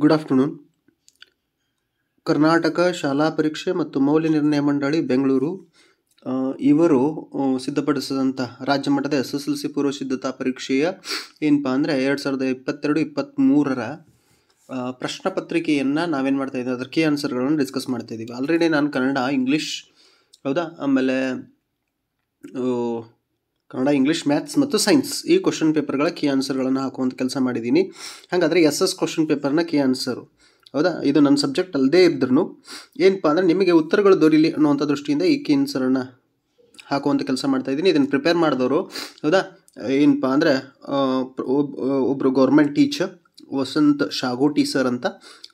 Good afternoon Karnataka ಶಾಲಾ ಪರೀಕ್ಷೆ ಮತ್ತು ಮೌಲ್ಯ ನಿರ್ಣಯ ಮಂಡಳಿ ಬೆಂಗಳೂರು ಇವರು ಸಿದ್ಧಪಡಿಸಿದಂತ ರಾಜ್ಯ ಮಟ್ಟದ ಎಸ್ಎಸ್ಎಲ್ಸಿ ಪೂರ್ವ ಸಿದ್ಧತಾ ಪರೀಕ್ಷೆಯ ಏನಪ್ಪಾ ಅಂದ್ರೆ 2022 23ರ ಪ್ರಶ್ನೆ ಪತ್ರಿಕೆಯನ್ನು ನಾವು ಏನು ಮಾಡ್ತಾ ಇದ್ದೀವಿ ಅದರ ಕೀ ಆನ್ಸರ್ ಗಳನ್ನು ಡಿಸ್ಕಸ್ ಮಾಡ್ತಾ ಇದ್ದೀವಿ ಆಲ್ರೆಡಿ ನಾನು ಕನ್ನಡ ಇಂಗ್ಲಿಷ್ ಹೌದಾ ಆಮೇಲೆ कन्नड इंग्लिश मैथ्स मत्तु साइंस ई क्वेश्चन पेपर की आंसर हाकुवंत केलस माडिदीनि हागाद्रे S S question paper key answer हौदा इदु नन्न सब्जेक्ट अल्लदे इद्दरूनु एनप्पा अंद्रे निमगे उत्तरगळु दोरियलि अन्नुवंत दृष्टियिंद ई की आंसर अन्न हाकुवंत केलस माड्ता इदीनि इदन्न प्रिपेर माडिदवरु हौदा एनप्पा अंद्रे ओब्बरु government teacher Vasant Shagoti sir अंत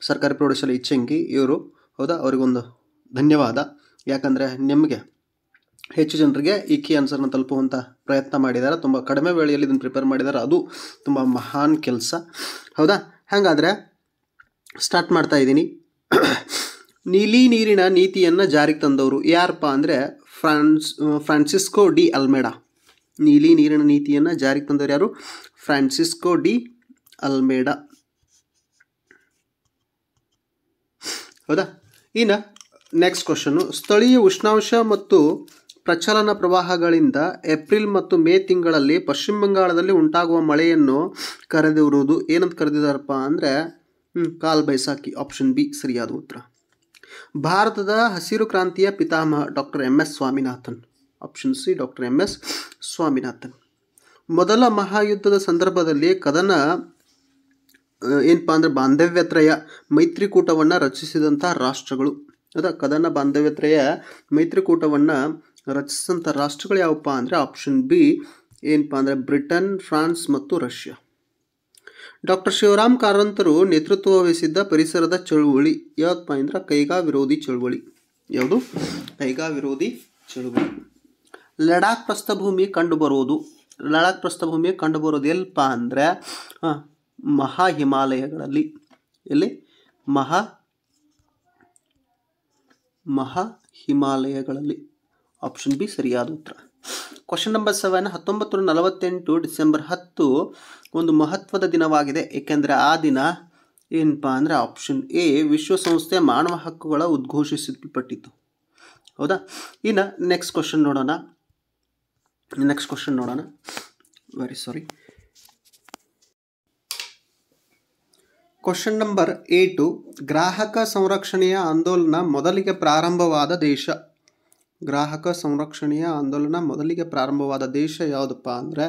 सरकारी प्रौढशाले इच्छंगी इवरु हौदा अवरिगे धन्यवाद याकंद्रे निमगे ಹೆಚ್ಚು ಜನರಿಗೆ ಈ ಕೀ ಆನ್ಸರ್ ಅನ್ನು ತಲುಪುವಂತ ಪ್ರಯತ್ನ ಮಾಡಿದ್ದಾರೆ ತುಂಬಾ ಕಡಿಮೆ ವೇಳೆಯಲ್ಲಿ ಇದನ್ನ ಪ್ರಿಪೇರ್ ಮಾಡಿದ್ದಾರೆ ಅದು ತುಂಬಾ ಮಹಾನ್ ಕೆಲಸ ಹೌದಾ ಹಾಗಾದ್ರೆ ಸ್ಟಾರ್ಟ್ ಮಾಡ್ತಾ ಇದೀನಿ ನೀಲಿ ನೀರಿನ ನೀತಿಯನ್ನ ಜಾರಿಗೆ ತಂದವರು ಯಾರ್ಪಾ ಅಂದ್ರೆ ಫ್ರಾನ್ಸಿಸ್ಕೋ ಡಿ ಅಲ್ಮೇಡಾ ನೀಲಿ ನೀರಿನ ನೀತಿಯನ್ನ ಜಾರಿಗೆ ತಂದವರು ಯಾರು ಫ್ರಾನ್ಸಿಸ್ಕೋ ಡಿ ಅಲ್ಮೇಡಾ ಹೌದಾ ಇನ್ನ ನೆಕ್ಸ್ಟ್ ಕ್ವೆಶ್ಚನ್ ಸ್ಥಳೀಯ ಉಷ್ಣಾಂಶ ಮತ್ತು ಪ್ರಚಲನ ಪ್ರವಾಹಗಳಿಂದ ಏಪ್ರಿಲ್ ಮತ್ತು ಮೇ ತಿಂಗಳಲ್ಲಿ ಪಶ್ಚಿಮ ಬಂಗಾಳದಲ್ಲಿ ಉಂಟಾಗುವ ಮಳೆಯನ್ನು ಕರೆದಿರುವುದು ಏನಂತ ಕರೆದಿದ್ದಾರಪ್ಪ ಅಂದ್ರೆ ಕಾಲ್ ಬೈಸಾಕಿ ಆಪ್ಷನ್ ಬಿ ಸರಿಯಾದ ಉತ್ತರ ಭಾರತದ ಹಸಿರು ಕ್ರಾಂತಿಯ ಪಿತಾಮಹ doctor MS Swaminathan option C doctor MS Swaminathan ಮೊದಲ ಮಹಾಯುದ್ಧದ ಸಂದರ್ಭದಲ್ಲಿ ಕದನ ಏನಪ್ಪ ಅಂದ್ರೆ ಬಾಂಧವ್ಯತ್ರಯ ಮೈತ್ರಿಕೂಟವನ್ನು ರಚಿಸಿದಂತ ರಾಷ್ಟ್ರಗಳು ಹೌದಾ ಕದನ ಬಾಂಧವ್ಯತ್ರಯ ಮೈತ್ರಿಕೂಟವನ್ನು ರಚಿಸಿದಂತ ರಾಷ್ಟ್ರಗಳು ಯಾವಪ್ಪ ಅಂದ್ರೆ ಆಪ್ಷನ್ ಬಿ ಏನಪ್ಪ ಅಂದ್ರೆ ಬ್ರಿಟನ್ ಫ್ರಾನ್ಸ್ ಮತ್ತು ರಷ್ಯಾ ಡಾಕ್ಟರ್ ಶಿವರಾಮ್ ಕಾರಂತರು ನೇತೃತ್ವ ವಹಿಸಿದ್ದ ಪರಿಸರದ ಚಳುವಳಿ ಯಾವಪ್ಪ ಅಂದ್ರೆ ಕೈಗಾ ವಿರೋಧಿ ಚಳುವಳಿ ಯಾವುದು ಕೈಗಾ ವಿರೋಧಿ ಚಳುವಳಿ ಲಡಾಖ್ ಪ್ರಸ್ಥಭೂಮಿ ಕಂಡುಬರುವುದು ಲಡಾಖ್ ಪ್ರಸ್ಥಭೂಮಿ ಕಂಡುಬರುವುದು ಎಲ್ಲಪ್ಪ ಅಂದ್ರೆ ಮಹಾ ಹಿಮಾಲಯಗಳಲ್ಲಿ ಇಲ್ಲಿ ಮಹಾ ಹಿಮಾಲಯಗಳಲ್ಲಿ ಆಪ್ಷನ್ ಬಿ ಸರಿಯಾದ ಉತ್ತರ ಕ್ವೆಶ್ಚನ್ ನಂಬರ್ 7 1948 ಡಿಸೆಂಬರ್ 10 ಒಂದು ಮಹತ್ವದ ದಿನವಾಗಿದೆ ಏಕೆಂದರೆ ಆ ದಿನ ಏನಪ್ಪ ಅಂದ್ರೆ ಆಪ್ಷನ್ ಎ ವಿಶ್ವಸಂಸ್ಥೆ ಮಾನವ ಹಕ್ಕುಗಳ ಉದ್ಘೋಷಿಸಲ್ಪಟ್ಟಿತು ಹೌದಾ ಇನ್ನ ನೆಕ್ಸ್ಟ್ ಕ್ವೆಶ್ಚನ್ ನೋಡೋಣ ವೆರಿ ಸಾರಿ ಕ್ವೆಶ್ಚನ್ ನಂಬರ್ 8 ಗ್ರಾಹಕ ಸಂರಕ್ಷಣೆಯ ಆಂದೋಲನ ಮೊದಲಿಗೆ ಪ್ರಾರಂಭವಾದ ದೇಶ ಯಾವುದಪ್ಪ ಅಂದರೆ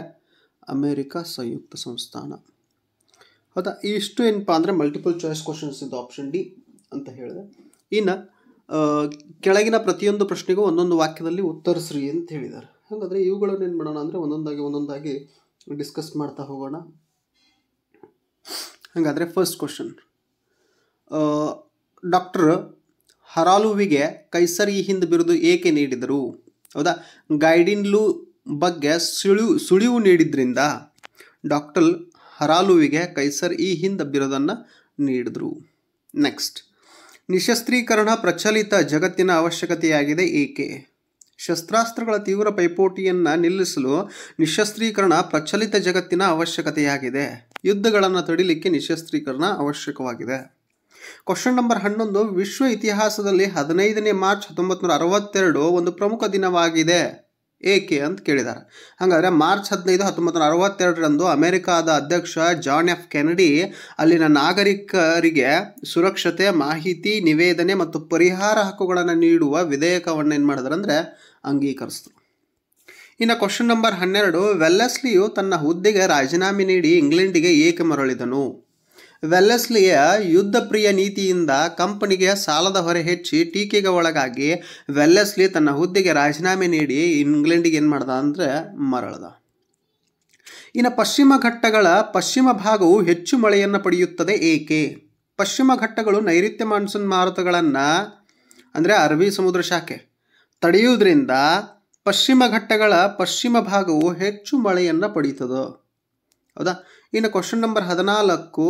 ಅಮೆರಿಕ ಸಂಯುಕ್ತ ಸಂಸ್ಥಾನ ಹೌದಾ ಇಷ್ಟು ಏನಪ್ಪ ಅಂದರೆ ಮಲ್ಟಿಪಲ್ ಚಾಯ್ಸ್ ಕ್ವೆಶ್ಚನ್ಸ್ ಇದು ಆಪ್ಷನ್ ಡಿ ಅಂತ ಹೇಳಿದೆ ಇನ್ನು ಕೆಳಗಿನ ಪ್ರತಿಯೊಂದು ಪ್ರಶ್ನೆಗೂ ಒಂದೊಂದು ವಾಕ್ಯದಲ್ಲಿ ಉತ್ತರಿಸ್ರಿ ಅಂತ ಹೇಳಿದ್ದಾರೆ ಹಾಗಾದರೆ ಇವುಗಳನ್ನು ಏನು ಮಾಡೋಣ ಅಂದರೆ ಒಂದೊಂದಾಗಿ ಡಿಸ್ಕಸ್ ಮಾಡ್ತಾ ಹೋಗೋಣ ಹಾಗಾದರೆ ಫಸ್ಟ್ ಕ್ವೆಶ್ಚನ್ ಡಾಕ್ಟರ್ ಹರಾಲುವಿಗೆ ಕೈಸರ್ ಈ ಹಿಂದೆ ಬಿರುದು ಏಕೆ ನೀಡಿದರು ಹೌದಾ ಗೈಡಿನ್ಲು ಬಗ್ಗೆ ಸುಳಿವು ನೀಡಿದ್ರಿಂದ ಡಾಕ್ಟರ್ ಹರಾಲುವಿಗೆ ಕೈಸರ್ ಈ ಹಿಂದೆ ಬಿರುದನ್ನು ನೀಡಿದರು ನೆಕ್ಸ್ಟ್ ನಿಶಸ್ತ್ರೀಕರಣ ಪ್ರಚಲಿತ ಜಗತ್ತಿನ ಅವಶ್ಯಕತೆಯಾಗಿದೆ ಏಕೆ ಶಸ್ತ್ರಾಸ್ತ್ರಗಳ ತೀವ್ರ ಪೈಪೋಟಿಯನ್ನು ನಿಲ್ಲಿಸಲು ನಿಶಸ್ತ್ರೀಕರಣ ಪ್ರಚಲಿತ ಜಗತ್ತಿನ ಅವಶ್ಯಕತೆಯಾಗಿದೆ ಯುದ್ಧಗಳನ್ನು ತಡೆಯಲಿಕ್ಕೆ ನಿಶಸ್ತ್ರೀಕರಣ ಅವಶ್ಯಕವಾಗಿದೆ ಕ್ವೆಶ್ಚನ್ ನಂಬರ್ 11 ವಿಶ್ವ ಇತಿಹಾಸದಲ್ಲಿ 15 ಮಾರ್ಚ್ 1962 ಒಂದು ಪ್ರಮುಖ ದಿನವಾಗಿದೆ ಏಕೆ ಅಂತ ಕೇಳಿದ್ದಾರೆ ಹಾಗಾದರೆ ಮಾರ್ಚ್ 15, 1962 ಅಮೆರಿಕಾದ ಅಧ್ಯಕ್ಷ ಜಾನ್ F Kennedy ಅಲ್ಲಿನ ನಾಗರಿಕರಿಗೆ ಸುರಕ್ಷತೆ ಮಾಹಿತಿ ನಿವೇದನೆ ಮತ್ತು ಪರಿಹಾರ ಹಕ್ಕುಗಳನ್ನು ನೀಡುವ ವಿಧೇಯಕವನ್ನು ಏನು ಮಾಡಿದ್ರು ಅಂದರೆ ಅಂಗೀಕರಿಸಿದರು ಇನ್ನು ಕ್ವೆಶ್ಚನ್ ನಂಬರ್ 12 ವೆಲ್ಲೆಸ್ಲಿಯು ತನ್ನ ಹುದ್ದೆಗೆ ರಾಜೀನಾಮೆ ನೀಡಿ ಇಂಗ್ಲೆಂಡಿಗೆ ಏಕೆ ಮರಳಿದನು ವೆಲ್ಲೆಸ್ಲಿಯ ಯುದ್ಧ ಪ್ರಿಯ ನೀತಿಯಿಂದ ಕಂಪನಿಗೆ ಸಾಲದ ಹೊರೆ ಹೆಚ್ಚಿ ಟೀಕೆಗೆ ಒಳಗಾಗಿ ವೆಲ್ಲೆಸ್ಲಿ ತನ್ನ ಹುದ್ದೆಗೆ ರಾಜೀನಾಮೆ ನೀಡಿ ಇಂಗ್ಲೆಂಡಿಗೆ ಏನು ಮಾಡ್ದ ಅಂದರೆ ಮರಳದ ಇನ್ನು ಪಶ್ಚಿಮ ಘಟ್ಟಗಳ ಪಶ್ಚಿಮ ಭಾಗವು ಹೆಚ್ಚು ಮಳೆಯನ್ನು ಪಡೆಯುತ್ತದೆ ಏಕೆ ಪಶ್ಚಿಮ ಘಟ್ಟಗಳು ನೈಋತ್ಯ ಮಾನ್ಸೂನ್ ಮಾರುತಗಳನ್ನು ಅಂದರೆ ಅರಬ್ಬಿ ಸಮುದ್ರ ಶಾಖೆ ತಡೆಯುವುದರಿಂದ ಪಶ್ಚಿಮ ಘಟ್ಟಗಳ ಪಶ್ಚಿಮ ಭಾಗವು ಹೆಚ್ಚು ಮಳೆಯನ್ನು ಪಡೆಯುತ್ತದೆ ಹೌದಾ ಇನ್ನು ಕ್ವೆಶ್ಚನ್ ನಂಬರ್ 14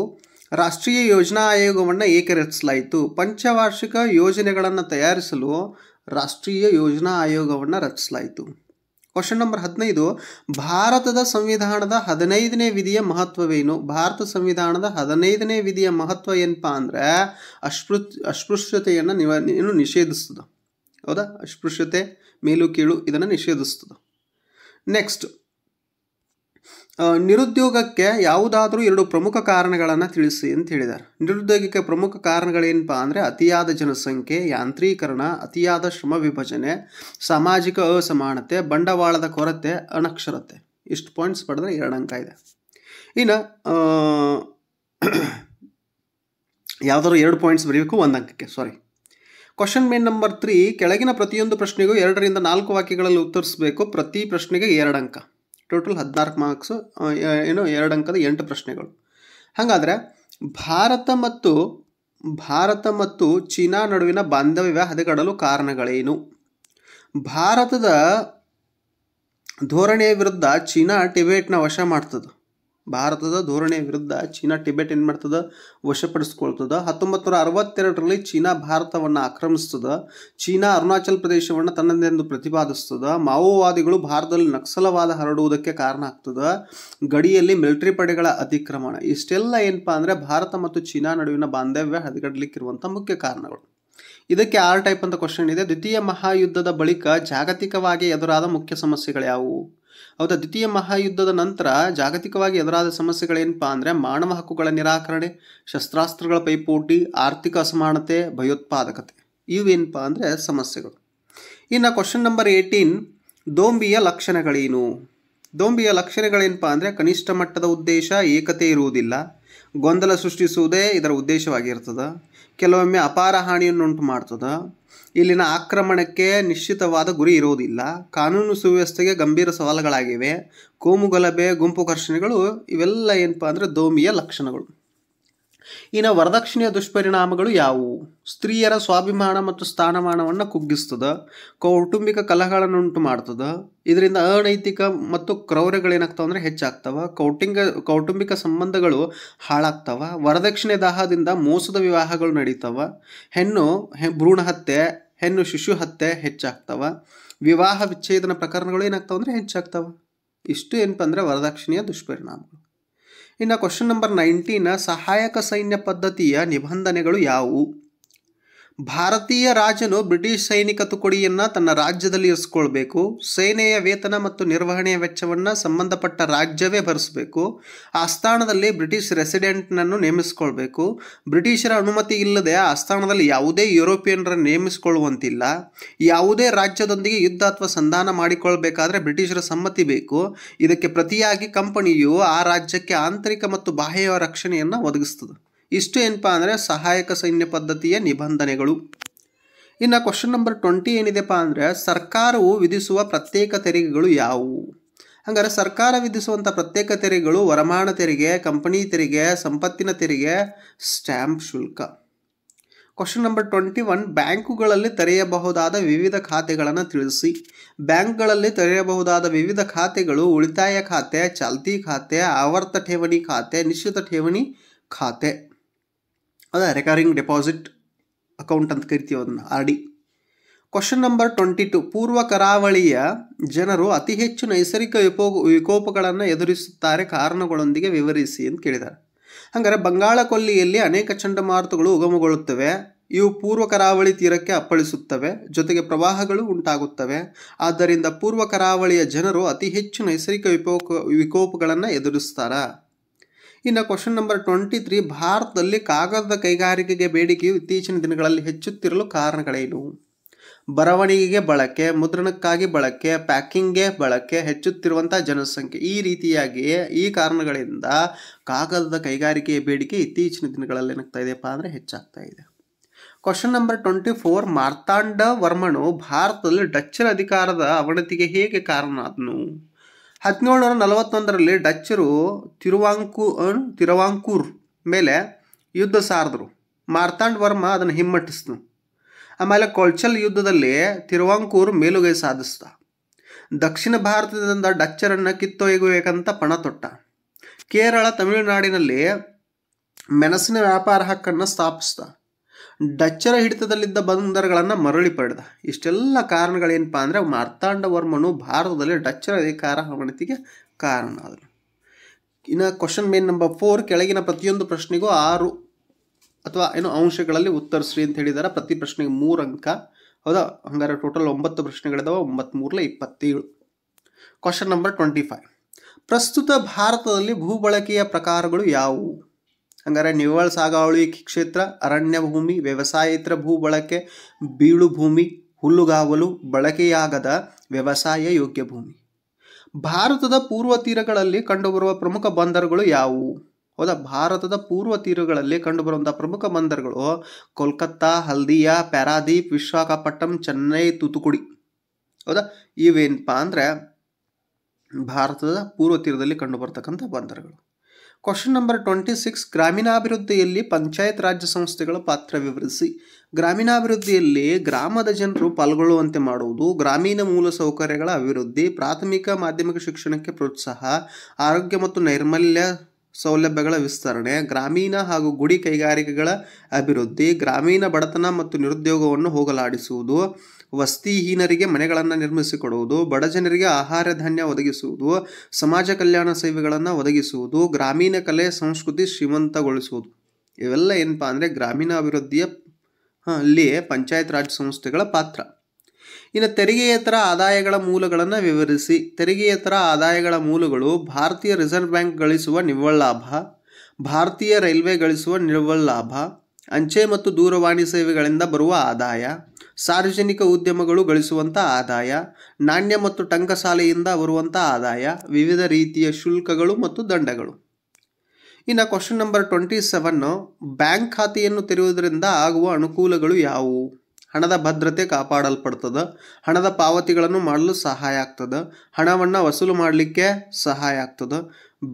ರಾಷ್ಟ್ರೀಯ ಯೋಜನಾ ಆಯೋಗವನ್ನು ಏಕೆ ರಚಿಸಲಾಯಿತು ಪಂಚವಾರ್ಷಿಕ ಯೋಜನೆಗಳನ್ನು ತಯಾರಿಸಲು ರಾಷ್ಟ್ರೀಯ ಯೋಜನಾ ಆಯೋಗವನ್ನು ರಚಿಸಲಾಯಿತು ಕ್ವಶನ್ ನಂಬರ್ 15 ಭಾರತದ ಸಂವಿಧಾನದ 15ನೇ ವಿಧಿಯ ಮಹತ್ವವೇನು? ಭಾರತ ಸಂವಿಧಾನದ 15ನೇ ವಿಧಿಯ ಮಹತ್ವ ಏನಪ್ಪಾ ಅಂದ್ರೆ ಅಸ್ಪೃಶ್ಯತೆಯನ್ನು ನಿಷೇಧಿಸುತ್ತದೆ. ಹೌದಾ, ಅಸ್ಪೃಶ್ಯತೆ ಮೇಲು ಕೀಳು ಇದನ್ನ ನಿಷೇಧಿಸುತ್ತದೆ. ನೆಕ್ಸ್ಟ್, ನಿರುದ್ಯೋಗಕ್ಕೆ ಯಾವುದಾದರೂ ಎರಡು ಪ್ರಮುಖ ಕಾರಣಗಳನ್ನು ತಿಳಿಸಿ ಅಂತ ಹೇಳಿದ್ದಾರೆ. ನಿರುದ್ಯೋಗಕ್ಕೆ ಪ್ರಮುಖ ಕಾರಣಗಳೇನಪ್ಪ ಅಂದರೆ ಅತಿಯಾದ ಜನಸಂಖ್ಯೆ, ಯಾಂತ್ರೀಕರಣ, ಅತಿಯಾದ ಶ್ರಮ ವಿಭಜನೆ, ಸಾಮಾಜಿಕ ಅಸಮಾನತೆ, ಬಂಡವಾಳದ ಕೊರತೆ, ಅನಕ್ಷರತೆ. ಇಷ್ಟು ಪಾಯಿಂಟ್ಸ್ ಪಡೆದ್ರೆ 2 ಅಂಕ ಇದೆ. ಇನ್ನು ಯಾವುದಾದ್ರು 2 ಪಾಯಿಂಟ್ಸ್ ಬರೀಬೇಕು 1 ಅಂಕಕ್ಕೆ. ಸಾರಿ, ಕ್ವಶನ್ ಮೇನ್ ನಂಬರ್ 3 ಕೆಳಗಿನ ಪ್ರತಿಯೊಂದು ಪ್ರಶ್ನೆಗೂ 2 ರಿಂದ 4 ವಾಕ್ಯಗಳಲ್ಲಿ ಉತ್ತರಿಸಬೇಕು. ಪ್ರತಿ ಪ್ರಶ್ನೆಗೆ 2 ಅಂಕ, ಟೋಟಲ್ 14 ಮಾರ್ಕ್ಸ್. ಏನು 2 ಅಂಕದ 8 ಪ್ರಶ್ನೆಗಳು. ಹಾಗಾದರೆ ಭಾರತ ಮತ್ತು ಚೀನಾ ನಡುವಿನ ಬಾಂಧವ್ಯ ಹದೆಗಡಲು ಕಾರಣಗಳೇನು? ಭಾರತದ ಧೋರಣೆಯ ವಿರುದ್ಧ ಚೀನಾ ಟಿಬೆಟ್ನ ವಶ ಮಾಡ್ತದೆ. ಭಾರತದ ಧೋರಣೆಯ ವಿರುದ್ಧ ಚೀನಾ ಟಿಬೆಟ್ ಏನು ಮಾಡ್ತದೆ? ವಶಪಡಿಸ್ಕೊಳ್ತದೆ. 1962ರಲ್ಲಿ ಚೀನಾ ಭಾರತವನ್ನು ಆಕ್ರಮಿಸ್ತದೆ. ಚೀನಾ ಅರುಣಾಚಲ ಪ್ರದೇಶವನ್ನು ತನ್ನದೆಂದು ಪ್ರತಿಪಾದಿಸ್ತದೆ. ಮಾವೋವಾದಿಗಳು ಭಾರತದಲ್ಲಿ ನಕ್ಸಲವಾದ ಹರಡುವುದಕ್ಕೆ ಕಾರಣ ಆಗ್ತದೆ. ಗಡಿಯಲ್ಲಿ ಮಿಲಿಟರಿ ಪಡೆಗಳ ಅತಿಕ್ರಮಣ. ಇಷ್ಟೆಲ್ಲ ಏನಪ್ಪ ಅಂದರೆ ಭಾರತ ಮತ್ತು ಚೀನಾ ನಡುವಿನ ಬಾಂಧವ್ಯ ಹದಗಡಲಿಕ್ಕಿರುವಂಥ ಮುಖ್ಯ ಕಾರಣಗಳು. ಇದಕ್ಕೆ 6 ಟೈಪ್ ಅಂತ ಕ್ವಶನ್ ಇದೆ. ದ್ವಿತೀಯ ಮಹಾಯುದ್ಧದ ಬಳಿಕ ಜಾಗತಿಕವಾಗಿ ಎದುರಾದ ಮುಖ್ಯ ಸಮಸ್ಯೆಗಳು ಯಾವುವು? ಹೌದಾ, ದ್ವಿತೀಯ ಮಹಾಯುದ್ಧದ ನಂತರ ಜಾಗತಿಕವಾಗಿ ಎದುರಾದ ಸಮಸ್ಯೆಗಳೇನಪ್ಪಾ ಅಂದರೆ ಮಾನವ ಹಕ್ಕುಗಳ ನಿರಾಕರಣೆ, ಶಸ್ತ್ರಾಸ್ತ್ರಗಳ ಪೈಪೋಟಿ, ಆರ್ಥಿಕ ಅಸಮಾನತೆ, ಭಯೋತ್ಪಾದಕತೆ. ಇವೇನಪ್ಪಾ ಅಂದರೆ ಸಮಸ್ಯೆಗಳು. ಇನ್ನು ಕ್ವಶನ್ ನಂಬರ್ 18 ದೋಂಬಿಯ ಲಕ್ಷಣಗಳೇನು? ದೋಂಬಿಯ ಲಕ್ಷಣಗಳೇನಪ್ಪಾ ಅಂದರೆ ಕನಿಷ್ಠ ಮಟ್ಟದ ಉದ್ದೇಶ, ಏಕತೆ ಇರುವುದಿಲ್ಲ, ಗೊಂದಲ ಸೃಷ್ಟಿಸುವುದೇ ಇದರ ಉದ್ದೇಶವಾಗಿರ್ತದೆ, ಕೆಲವೊಮ್ಮೆ ಅಪಾರ ಹಾನಿಯನ್ನುಂಟು ಮಾಡ್ತದೆ, ಇಲ್ಲಿನ ಆಕ್ರಮಣಕ್ಕೆ ನಿಶ್ಚಿತವಾದ ಗುರಿ ಇರುವುದಿಲ್ಲ, ಕಾನೂನು ಸುವ್ಯವಸ್ಥೆಗೆ ಗಂಭೀರ ಸವಾಲುಗಳಾಗಿವೆ, ಕೋಮು ಗಲಭೆ, ಗುಂಪು ಘರ್ಷಣೆಗಳು ಇವೆಲ್ಲ ಏನಪ್ಪ ಅಂದರೆ ದೋಮಿಯ ಲಕ್ಷಣಗಳು. ಇನ್ನು ವರದಕ್ಷಿಣೆಯ ದುಷ್ಪರಿಣಾಮಗಳು ಯಾವುವು? ಸ್ತ್ರೀಯರ ಸ್ವಾಭಿಮಾನ ಮತ್ತು ಸ್ಥಾನಮಾನವನ್ನು ಕುಗ್ಗಿಸ್ತದೆ, ಕೌಟುಂಬಿಕ ಕಲಹಗಳನ್ನುಂಟು ಮಾಡ್ತದೆ, ಇದರಿಂದ ಅನೈತಿಕ ಮತ್ತು ಕ್ರೌರ್ಯಗಳೇನಾಗ್ತವೆ ಅಂದರೆ ಹೆಚ್ಚಾಗ್ತವೆ, ಕೌಟುಂಬಿಕ ಸಂಬಂಧಗಳು ಹಾಳಾಗ್ತವೆ, ವರದಕ್ಷಿಣೆ ದಾಹದಿಂದ ಮೋಸದ ವಿವಾಹಗಳು ನಡೀತವೆ, ಭ್ರೂಣ ಹತ್ಯೆ, ಹೆಣ್ಣು ಶಿಶು ಹತ್ಯೆ ಹೆಚ್ಚಾಗ್ತವೆ, ವಿವಾಹ ವಿಚ್ಛೇದನ ಪ್ರಕರಣಗಳು ಏನಾಗ್ತವೆ ಅಂದರೆ ಹೆಚ್ಚಾಗ್ತವೆ. ಇಷ್ಟು ಏನಪ್ಪ ಅಂದರೆ ವರದಕ್ಷಿಣೆಯ ದುಷ್ಪರಿಣಾಮಗಳು. ಇನ್ನು ಕ್ವಶನ್ ನಂಬರ್ 19 ಸಹಾಯಕ ಸೈನ್ಯ ಪದ್ಧತಿಯ ನಿಬಂಧನೆಗಳು ಯಾವುವು? ಭಾರತೀಯ ರಾಜನು ಬ್ರಿಟಿಷ್ ಸೈನಿಕ ತುಕಡಿಯನ್ನು ತನ್ನ ರಾಜ್ಯದಲ್ಲಿ ಇರಿಸ್ಕೊಳ್ಬೇಕು, ಸೇನೆಯ ವೇತನ ಮತ್ತು ನಿರ್ವಹಣೆಯ ವೆಚ್ಚವನ್ನು ಸಂಬಂಧಪಟ್ಟ ರಾಜ್ಯವೇ ಭರಿಸಬೇಕು, ಆಸ್ಥಾನದಲ್ಲಿ ಬ್ರಿಟಿಷ್ ರೆಸಿಡೆಂಟ್ನನ್ನು ನೇಮಿಸಿಕೊಳ್ಬೇಕು, ಬ್ರಿಟಿಷರ ಅನುಮತಿ ಇಲ್ಲದೆ ಆಸ್ಥಾನದಲ್ಲಿ ಯಾವುದೇ ಯುರೋಪಿಯನ್ರನ್ನು ನೇಮಿಸಿಕೊಳ್ಳುವಂತಿಲ್ಲ, ಯಾವುದೇ ರಾಜ್ಯದೊಂದಿಗೆ ಯುದ್ಧ ಅಥವಾ ಸಂಧಾನ ಮಾಡಿಕೊಳ್ಬೇಕಾದ್ರೆ ಬ್ರಿಟಿಷರ ಸಮ್ಮತಿ ಬೇಕು, ಇದಕ್ಕೆ ಪ್ರತಿಯಾಗಿ ಕಂಪನಿಯು ಆ ರಾಜ್ಯಕ್ಕೆ ಆಂತರಿಕ ಮತ್ತು ಬಾಹ್ಯ ರಕ್ಷಣೆಯನ್ನು ಒದಗಿಸ್ತದೆ. ಇಷ್ಟು ಏನಪ್ಪ ಅಂದರೆ ಸಹಾಯಕ ಸೈನ್ಯ ಪದ್ಧತಿಯ ನಿಬಂಧನೆಗಳು. ಇನ್ನು ಕ್ವಶನ್ ನಂಬರ್ 20 ಏನಿದೆಪ್ಪ ಅಂದರೆ ಸರ್ಕಾರವು ವಿಧಿಸುವ ಪ್ರತ್ಯೇಕ ತೆರಿಗೆಗಳು ಯಾವುವು? ಹಂಗಾರೆ ಸರ್ಕಾರ ವಿಧಿಸುವಂಥ ಪ್ರತ್ಯೇಕ ತೆರಿಗೆಗಳು ವರಮಾನ ತೆರಿಗೆ, ಕಂಪನಿ ತೆರಿಗೆ, ಸಂಪತ್ತಿನ ತೆರಿಗೆ, ಸ್ಟ್ಯಾಂಪ್ ಶುಲ್ಕ. ಕ್ವಶನ್ ನಂಬರ್ 21 ಬ್ಯಾಂಕುಗಳಲ್ಲಿ ತೆರೆಯಬಹುದಾದ ವಿವಿಧ ಖಾತೆಗಳನ್ನು ತಿಳಿಸಿ. ಬ್ಯಾಂಕ್ಗಳಲ್ಲಿ ತೆರೆಯಬಹುದಾದ ವಿವಿಧ ಖಾತೆಗಳು ಉಳಿತಾಯ ಖಾತೆ, ಚಾಲ್ತಿ ಖಾತೆ, ಆವರ್ತ ಠೇವಣಿ ಖಾತೆ, ನಿಶ್ಚಿತ ಠೇವಣಿ ಖಾತೆ, ಅದ ರೆಕರಿಂಗ್ ಡೆಪಾಸಿಟ್ ಅಕೌಂಟ್ ಅಂತ ಕರಿತೀವಿ ಅದನ್ನು, RD. ಕ್ವಶನ್ ನಂಬರ್ 22 ಪೂರ್ವ ಕರಾವಳಿಯ ಜನರು ಅತಿ ಹೆಚ್ಚು ನೈಸರ್ಗಿಕ ವಿಕೋಪಗಳನ್ನು ಎದುರಿಸುತ್ತಾರೆ, ಕಾರಣಗಳೊಂದಿಗೆ ವಿವರಿಸಿ ಅಂತ ಕೇಳಿದ್ದಾರೆ. ಹಾಗಾದರೆ ಬಂಗಾಳ ಕೊಲ್ಲಿಯಲ್ಲಿ ಅನೇಕ ಚಂಡಮಾರುತಗಳು ಉಗಮಗೊಳ್ಳುತ್ತವೆ, ಇವು ಪೂರ್ವ ಕರಾವಳಿ ತೀರಕ್ಕೆ ಅಪ್ಪಳಿಸುತ್ತವೆ, ಜೊತೆಗೆ ಪ್ರವಾಹಗಳು ಉಂಟಾಗುತ್ತವೆ, ಆದ್ದರಿಂದ ಪೂರ್ವ ಕರಾವಳಿಯ ಜನರು ಅತಿ ಹೆಚ್ಚು ನೈಸರ್ಗಿಕ ವಿಕೋಪಗಳನ್ನು ಎದುರಿಸ್ತಾರಾ? ಇನ್ನು ಕ್ವಶನ್ ನಂಬರ್ 23 ಭಾರತದಲ್ಲಿ ಕಾಗದದ ಕೈಗಾರಿಕೆಗೆ ಬೇಡಿಕೆಯು ಇತ್ತೀಚಿನ ದಿನಗಳಲ್ಲಿ ಹೆಚ್ಚುತ್ತಿರಲು ಕಾರಣಗಳೇನು? ಬರವಣಿಗೆಗೆ ಬಳಕೆ, ಮುದ್ರಣಕ್ಕಾಗಿ ಬಳಕೆ, ಪ್ಯಾಕಿಂಗ್ಗೆ ಬಳಕೆ, ಹೆಚ್ಚುತ್ತಿರುವಂಥ ಜನಸಂಖ್ಯೆ, ಈ ರೀತಿಯಾಗಿಯೇ ಈ ಕಾರಣಗಳಿಂದ ಕಾಗದದ ಕೈಗಾರಿಕೆಯ ಬೇಡಿಕೆ ಇತ್ತೀಚಿನ ದಿನಗಳಲ್ಲಿ ಏನಾಗ್ತಾ ಇದೆಯಪ್ಪ ಅಂದರೆ ಹೆಚ್ಚಾಗ್ತಾ ಇದೆ. ಕ್ವಶನ್ ನಂಬರ್ 24 ಮಾರ್ತಾಂಡ ವರ್ಮನು ಭಾರತದಲ್ಲಿ ಡಚ್ಚರ ಅಧಿಕಾರದ ಅವನತಿಗೆ ಹೇಗೆ ಕಾರಣ ಆದನು? 1741ರಲ್ಲಿ ಡಚ್ಚರು ತಿರುವಾಂಕೂರ್ ಮೇಲೆ ಯುದ್ಧ ಸಾರಿದ್ರು. ಮಾರ್ತಾಂಡ್ ವರ್ಮ ಅದನ್ನು ಹಿಮ್ಮೆಟ್ಟಿಸಿದ್ನು. ಆಮೇಲೆ ಕೊಳ್ಚಲ್ ಯುದ್ಧದಲ್ಲಿ ತಿರುವಾಂಕೂರ್ ಮೇಲುಗೈ ಸಾಧಿಸ್ದ. ದಕ್ಷಿಣ ಭಾರತದಿಂದ ಡಚ್ಚರನ್ನು ಕಿತ್ತೊಯ್ಯಬೇಕಂತ ಪಣ ತೊಟ್ಟ. ಕೇರಳ, ತಮಿಳುನಾಡಿನಲ್ಲಿ ಮೆಣಸಿನ ವ್ಯಾಪಾರ ಹಕ್ಕನ್ನು ಸ್ಥಾಪಿಸ್ದ. ಡಚ್ಚರ ಹಿಡಿತದಲ್ಲಿದ್ದ ಬಂದರಗಳನ್ನು ಮರಳಿ ಪಡೆದ. ಇಷ್ಟೆಲ್ಲ ಕಾರಣಗಳೇನಪ್ಪ ಅಂದರೆ ಮಾರ್ತಾಂಡವರ್ಮನು ಭಾರತದಲ್ಲಿ ಡಚ್ಚರ ಅಧಿಕಾರ ಹವಣಿತಿಗೆ ಕಾರಣ ಆದನು. ಇನ್ನು ಕ್ವಶನ್ ಮೇನ್ ನಂಬರ್ 4, ಕೆಳಗಿನ ಪ್ರತಿಯೊಂದು ಪ್ರಶ್ನೆಗೂ 6 ಅಥವಾ ಏನು ಅಂಶಗಳಲ್ಲಿ ಉತ್ತರಿಸ್ರಿ ಅಂತ ಹೇಳಿದ್ದಾರೆ. ಪ್ರತಿ ಪ್ರಶ್ನೆಗೆ 3 ಅಂಕ. ಹೌದಾ, ಹಂಗಾರೆ ಟೋಟಲ್ 9 ಪ್ರಶ್ನೆಗಳಿದಾವೆ. 9×3 = 27. ಕ್ವಶನ್ ನಂಬರ್ 25, ಪ್ರಸ್ತುತ ಭಾರತದಲ್ಲಿ ಭೂಬಳಕೆಯ ಪ್ರಕಾರಗಳು ಯಾವುವು? ಹಂಗಾರೆ ನಿವ್ವಳ ಸಾಗಾವಳಿ ಕ್ಷೇತ್ರ, ಅರಣ್ಯ ಭೂಮಿ, ವ್ಯವಸಾಯೇತರ ಭೂಬಳಕೆ, ಬೀಳು ಭೂಮಿ, ಹುಲ್ಲುಗಾವಲು, ಬಳಕೆಯಾಗದ ವ್ಯವಸಾಯ ಯೋಗ್ಯ ಭೂಮಿ. ಭಾರತದ ಪೂರ್ವ ತೀರಗಳಲ್ಲಿ ಕಂಡುಬರುವ ಪ್ರಮುಖ ಬಂದರುಗಳು ಯಾವುವು? ಹೌದಾ, ಭಾರತದ ಪೂರ್ವ ತೀರಗಳಲ್ಲಿ ಕಂಡುಬರುವಂಥ ಪ್ರಮುಖ ಬಂದರುಗಳು ಕೋಲ್ಕತ್ತಾ, ಹಲ್ದಿಯಾ, ಪ್ಯಾರಾದೀಪ್, ವಿಶಾಖಪಟ್ಟಣಂ, ಚೆನ್ನೈ, ತೂತುಕುಡಿ. ಹೌದಾ, ಇವೇನಪ್ಪ ಅಂದರೆ ಭಾರತದ ಪೂರ್ವ ತೀರದಲ್ಲಿ ಕಂಡುಬರ್ತಕ್ಕಂಥ ಬಂದರುಗಳು. ಕ್ವಶನ್ ನಂಬರ್ 26, ಗ್ರಾಮೀಣಾಭಿವೃದ್ಧಿಯಲ್ಲಿ ಪಂಚಾಯತ್ ರಾಜ್ ಸಂಸ್ಥೆಗಳ ಪಾತ್ರ ವಿವರಿಸಿ. ಗ್ರಾಮೀಣಾಭಿವೃದ್ಧಿಯಲ್ಲಿ ಗ್ರಾಮದ ಜನರು ಪಾಲ್ಗೊಳ್ಳುವಂತೆ ಮಾಡುವುದು, ಗ್ರಾಮೀಣ ಮೂಲಸೌಕರ್ಯಗಳ ಅಭಿವೃದ್ಧಿ, ಪ್ರಾಥಮಿಕ ಮಾಧ್ಯಮಿಕ ಶಿಕ್ಷಣಕ್ಕೆ ಪ್ರೋತ್ಸಾಹ, ಆರೋಗ್ಯ ಮತ್ತು ನೈರ್ಮಲ್ಯ ಸೌಲಭ್ಯಗಳ ವಿಸ್ತರಣೆ, ಗ್ರಾಮೀಣ ಹಾಗೂ ಗುಡಿ ಕೈಗಾರಿಕೆಗಳ ಅಭಿವೃದ್ಧಿ, ಗ್ರಾಮೀಣ ಬಡತನ ಮತ್ತು ನಿರುದ್ಯೋಗವನ್ನು ಹೋಗಲಾಡಿಸುವುದು, ವಸತಿಹೀನರಿಗೆ ಮನೆಗಳನ್ನು ನಿರ್ಮಿಸಿಕೊಡುವುದು, ಬಡ ಜನರಿಗೆ ಆಹಾರ ಧಾನ್ಯ ಒದಗಿಸುವುದು, ಸಮಾಜ ಕಲ್ಯಾಣ ಸೇವೆಗಳನ್ನು ಒದಗಿಸುವುದು, ಗ್ರಾಮೀಣ ಕಲೆ ಸಂಸ್ಕೃತಿ ಶ್ರೀಮಂತಗೊಳಿಸುವುದು. ಇವೆಲ್ಲ ಏನಪ್ಪ ಅಂದರೆ ಗ್ರಾಮೀಣ ಅಭಿವೃದ್ಧಿಯ ಅಲ್ಲಿ ಪಂಚಾಯತ್ ರಾಜ್ ಸಂಸ್ಥೆಗಳ ಪಾತ್ರ. ಇನ್ನು ತೆರಿಗೆಯೇತರ ಆದಾಯಗಳ ಮೂಲಗಳನ್ನು ವಿವರಿಸಿ. ತೆರಿಗೆಯೇತರ ಆದಾಯಗಳ ಮೂಲಗಳು ಭಾರತೀಯ ರಿಸರ್ವ್ ಬ್ಯಾಂಕ್ ಗಳಿಸುವ ನಿವ್ವಳ ಲಾಭ, ಭಾರತೀಯ ರೈಲ್ವೆ ಗಳಿಸುವ ನಿವ್ವಳ ಲಾಭ, ಅಂಚೆ ಮತ್ತು ದೂರವಾಣಿ ಸೇವೆಗಳಿಂದ ಬರುವ ಆದಾಯ, ಸಾರ್ವಜನಿಕ ಉದ್ಯಮಗಳು ಗಳಿಸುವಂಥ ಆದಾಯ, ನಾಣ್ಯ ಮತ್ತು ಟಂಕಸಾಲೆಯಿಂದ ಬರುವಂಥ ಆದಾಯ, ವಿವಿಧ ರೀತಿಯ ಶುಲ್ಕಗಳು ಮತ್ತು ದಂಡಗಳು. ಇನ್ನು ಕ್ವಶನ್ ನಂಬರ್ 27, ಬ್ಯಾಂಕ್ ಖಾತೆಯನ್ನು ತೆರೆಯುವುದರಿಂದ ಆಗುವ ಅನುಕೂಲಗಳು ಯಾವುವು? ಹಣದ ಭದ್ರತೆ ಕಾಪಾಡಲ್ಪಡ್ತದೆ, ಹಣದ ಪಾವತಿಗಳನ್ನು ಮಾಡಲು ಸಹಾಯ ಆಗ್ತದೆ, ಹಣವನ್ನು ವಸೂಲು ಮಾಡಲಿಕ್ಕೆ ಸಹಾಯ ಆಗ್ತದೆ,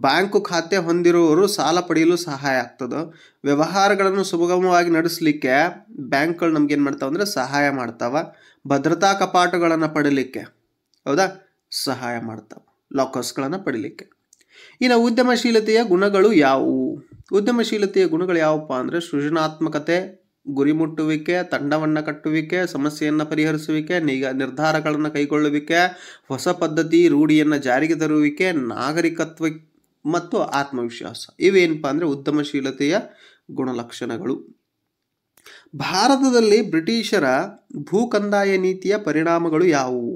ಬ್ಯಾಂಕು ಖಾತೆ ಹೊಂದಿರುವವರು ಸಾಲ ಪಡೆಯಲು ಸಹಾಯ ಆಗ್ತದೆ, ವ್ಯವಹಾರಗಳನ್ನು ಸುಗಮವಾಗಿ ನಡೆಸಲಿಕ್ಕೆ ಬ್ಯಾಂಕ್ಗಳು ನಮಗೇನು ಮಾಡ್ತಾವೆ ಅಂದರೆ ಸಹಾಯ ಮಾಡ್ತಾವೆ, ಭದ್ರತಾ ಕಪಾಟುಗಳನ್ನು ಪಡೀಲಿಕ್ಕೆ ಹೌದಾ ಸಹಾಯ ಮಾಡ್ತಾವೆ, ಲಾಕರ್ಸ್ಗಳನ್ನು ಪಡೀಲಿಕ್ಕೆ. ಇನ್ನು ಉದ್ಯಮಶೀಲತೆಯ ಗುಣಗಳು ಯಾವುವು? ಉದ್ಯಮಶೀಲತೆಯ ಗುಣಗಳು ಯಾವುವಪ್ಪ ಅಂದರೆ ಸೃಜನಾತ್ಮಕತೆ, ಗುರಿ ಮುಟ್ಟುವಿಕೆ, ತಂಡವನ್ನು ಕಟ್ಟುವಿಕೆ, ಸಮಸ್ಯೆಯನ್ನು ಪರಿಹರಿಸುವಿಕೆ, ನಿರ್ಧಾರಗಳನ್ನು ಕೈಗೊಳ್ಳುವಿಕೆ, ಹೊಸ ಪದ್ಧತಿ ರೂಢಿಯನ್ನು ಜಾರಿಗೆ ತರುವಿಕೆ, ನಾಗರಿಕತ್ವ ಮತ್ತು ಆತ್ಮವಿಶ್ವಾಸ. ಇವೇನಪ್ಪ ಅಂದರೆ ಉದ್ಯಮಶೀಲತೆಯ ಗುಣಲಕ್ಷಣಗಳು. ಭಾರತದಲ್ಲಿ ಬ್ರಿಟಿಷರ ಭೂಕಂದಾಯ ನೀತಿಯ ಪರಿಣಾಮಗಳು ಯಾವುವು?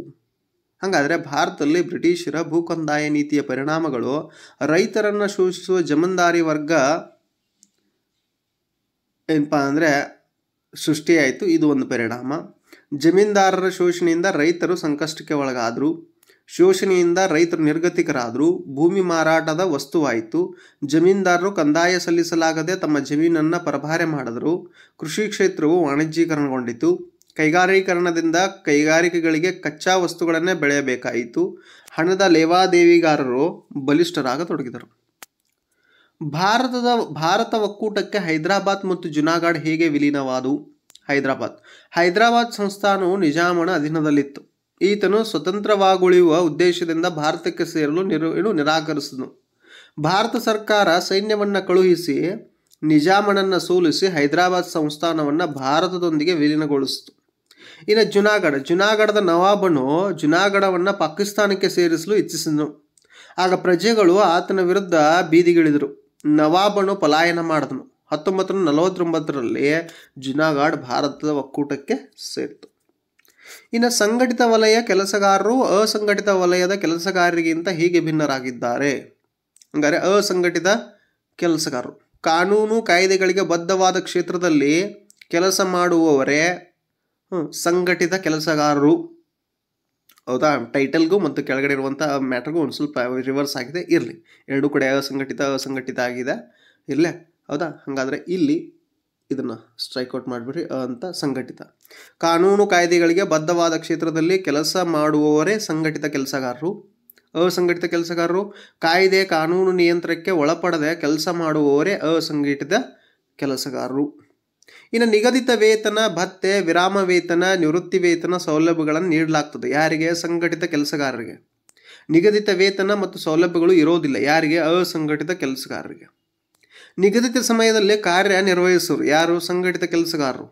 ಹಾಗಾದರೆ ಭಾರತದಲ್ಲಿ ಬ್ರಿಟಿಷರ ಭೂಕಂದಾಯ ನೀತಿಯ ಪರಿಣಾಮಗಳು ರೈತರನ್ನು ಶೋಷಿಸುವ ಜಮೀನ್ದಾರಿ ವರ್ಗ ಏನಪ್ಪ ಅಂದರೆ ಸೃಷ್ಟಿಯಾಯಿತು, ಇದು ಒಂದು ಪರಿಣಾಮ. ಜಮೀನ್ದಾರರ ಶೋಷಣೆಯಿಂದ ರೈತರು ಸಂಕಷ್ಟಕ್ಕೆ ಒಳಗಾದರು, ಶೋಷಣೆಯಿಂದ ರೈತರು ನಿರ್ಗತಿಕರಾದರು, ಭೂಮಿ ಮಾರಾಟದ ವಸ್ತುವಾಯಿತು, ಜಮೀನ್ದಾರರು ಕಂದಾಯ ಸಲ್ಲಿಸಲಾಗದೆ ತಮ್ಮ ಜಮೀನನ್ನು ಪರಭಾರೆ ಮಾಡಿದರು, ಕೃಷಿ ಕ್ಷೇತ್ರವು ವಾಣಿಜ್ಯೀಕರಣಗೊಂಡಿತು, ಕೈಗಾರೀಕರಣದಿಂದ ಕೈಗಾರಿಕೆಗಳಿಗೆ ಕಚ್ಚಾ ವಸ್ತುಗಳನ್ನೇ ಬೆಳೆಯಬೇಕಾಯಿತು, ಹಣದ ಲೇವಾದೇವಿಗಾರರು ಬಲಿಷ್ಠರಾಗತೊಡಗಿದರು. ಭಾರತ ಒಕ್ಕೂಟಕ್ಕೆ ಹೈದರಾಬಾದ್ ಮತ್ತು ಜುನಾಗಢ್ ಹೇಗೆ ವಿಲೀನವಾದವು? ಹೈದರಾಬಾದ್ ಸಂಸ್ಥಾನವು ನಿಜಾಮನ ಅಧೀನದಲ್ಲಿತ್ತು. ಈತನು ಸ್ವತಂತ್ರವಾಗುಳಿಯುವ ಉದ್ದೇಶದಿಂದ ಭಾರತಕ್ಕೆ ಸೇರಲು ನಿರಾಕರಿಸಿದನು. ಭಾರತ ಸರ್ಕಾರ ಸೈನ್ಯವನ್ನು ಕಳುಹಿಸಿ ನಿಜಾಮನನ್ನು ಸೋಲಿಸಿ ಹೈದರಾಬಾದ್ ಸಂಸ್ಥಾನವನ್ನು ಭಾರತದೊಂದಿಗೆ ವಿಲೀನಗೊಳಿಸಿತು. ಇನ್ನು ಜುನಾಗಢದ ನವಾಬನು ಜುನಾಗಢವನ್ನು ಪಾಕಿಸ್ತಾನಕ್ಕೆ ಸೇರಿಸಲು ಇಚ್ಛಿಸಿದನು. ಆಗ ಪ್ರಜೆಗಳು ಆತನ ವಿರುದ್ಧ ಬೀದಿಗಿಳಿದರು, ನವಾಬನು ಪಲಾಯನ ಮಾಡಿದನು. 1949ರಲ್ಲಿ ಜುನಾಗಢ್ ಭಾರತದ ಒಕ್ಕೂಟಕ್ಕೆ ಸೇರಿತು. ಇನ್ನು ಸಂಘಟಿತ ವಲಯ ಕೆಲಸಗಾರರು ಅಸಂಘಟಿತ ವಲಯದ ಕೆಲಸಗಾರರಿಗಿಂತ ಹೀಗೆ ಭಿನ್ನರಾಗಿದ್ದಾರೆ. ಹಂಗಾರೆ ಅಸಂಘಟಿತ ಕೆಲಸಗಾರರು ಕಾನೂನು ಕಾಯ್ದೆಗಳಿಗೆ ಬದ್ಧವಾದ ಕ್ಷೇತ್ರದಲ್ಲಿ ಕೆಲಸ ಮಾಡುವವರೇ ಸಂಘಟಿತ ಕೆಲಸಗಾರರು. ಹೌದಾ, ಟೈಟಲ್ಗೂ ಮತ್ತು ಕೆಳಗಡೆ ಇರುವಂಥ ಮ್ಯಾಟ್ರಿಗೂ ಒಂದು ಸ್ವಲ್ಪ ರಿವರ್ಸ್ ಆಗಿದೆ, ಇರಲಿ. ಎರಡೂ ಕಡೆ ಅಸಂಘಟಿತ ಆಗಿದೆ, ಇರಲೇ. ಹೌದಾ, ಹಾಗಾದರೆ ಇಲ್ಲಿ ಇದನ್ನು ಸ್ಟ್ರೈಕ್ಔಟ್ ಮಾಡಿಬಿಡ್ರಿ ಅಂತ. ಸಂಘಟಿತ ಕಾನೂನು ಕಾಯ್ದೆಗಳಿಗೆ ಬದ್ಧವಾದ ಕ್ಷೇತ್ರದಲ್ಲಿ ಕೆಲಸ ಮಾಡುವವರೇ ಸಂಘಟಿತ ಕೆಲಸಗಾರರು. ಅಸಂಘಟಿತ ಕೆಲಸಗಾರರು ಕಾಯ್ದೆ ಕಾನೂನು ನಿಯಂತ್ರಣಕ್ಕೆ ಒಳಪಡದೆ ಕೆಲಸ ಮಾಡುವವರೇ ಅಸಂಘಟಿತ ಕೆಲಸಗಾರರು. ಇನ್ನು ನಿಗದಿತ ವೇತನ, ಭತ್ತೆ, ವಿರಾಮ ವೇತನ, ನಿವೃತ್ತಿ ವೇತನ ಸೌಲಭ್ಯಗಳನ್ನು ನೀಡಲಾಗ್ತದೆ. ಯಾರಿಗೆ? ಸಂಘಟಿತ ಕೆಲಸಗಾರರಿಗೆ. ನಿಗದಿತ ವೇತನ ಮತ್ತು ಸೌಲಭ್ಯಗಳು ಇರೋದಿಲ್ಲ. ಯಾರಿಗೆ? ಅಸಂಘಟಿತ ಕೆಲಸಗಾರರಿಗೆ. ನಿಗದಿತ ಸಮಯದಲ್ಲಿ ಕಾರ್ಯ ನಿರ್ವಹಿಸೋರು ಯಾರು? ಸಂಘಟಿತ ಕೆಲಸಗಾರರು.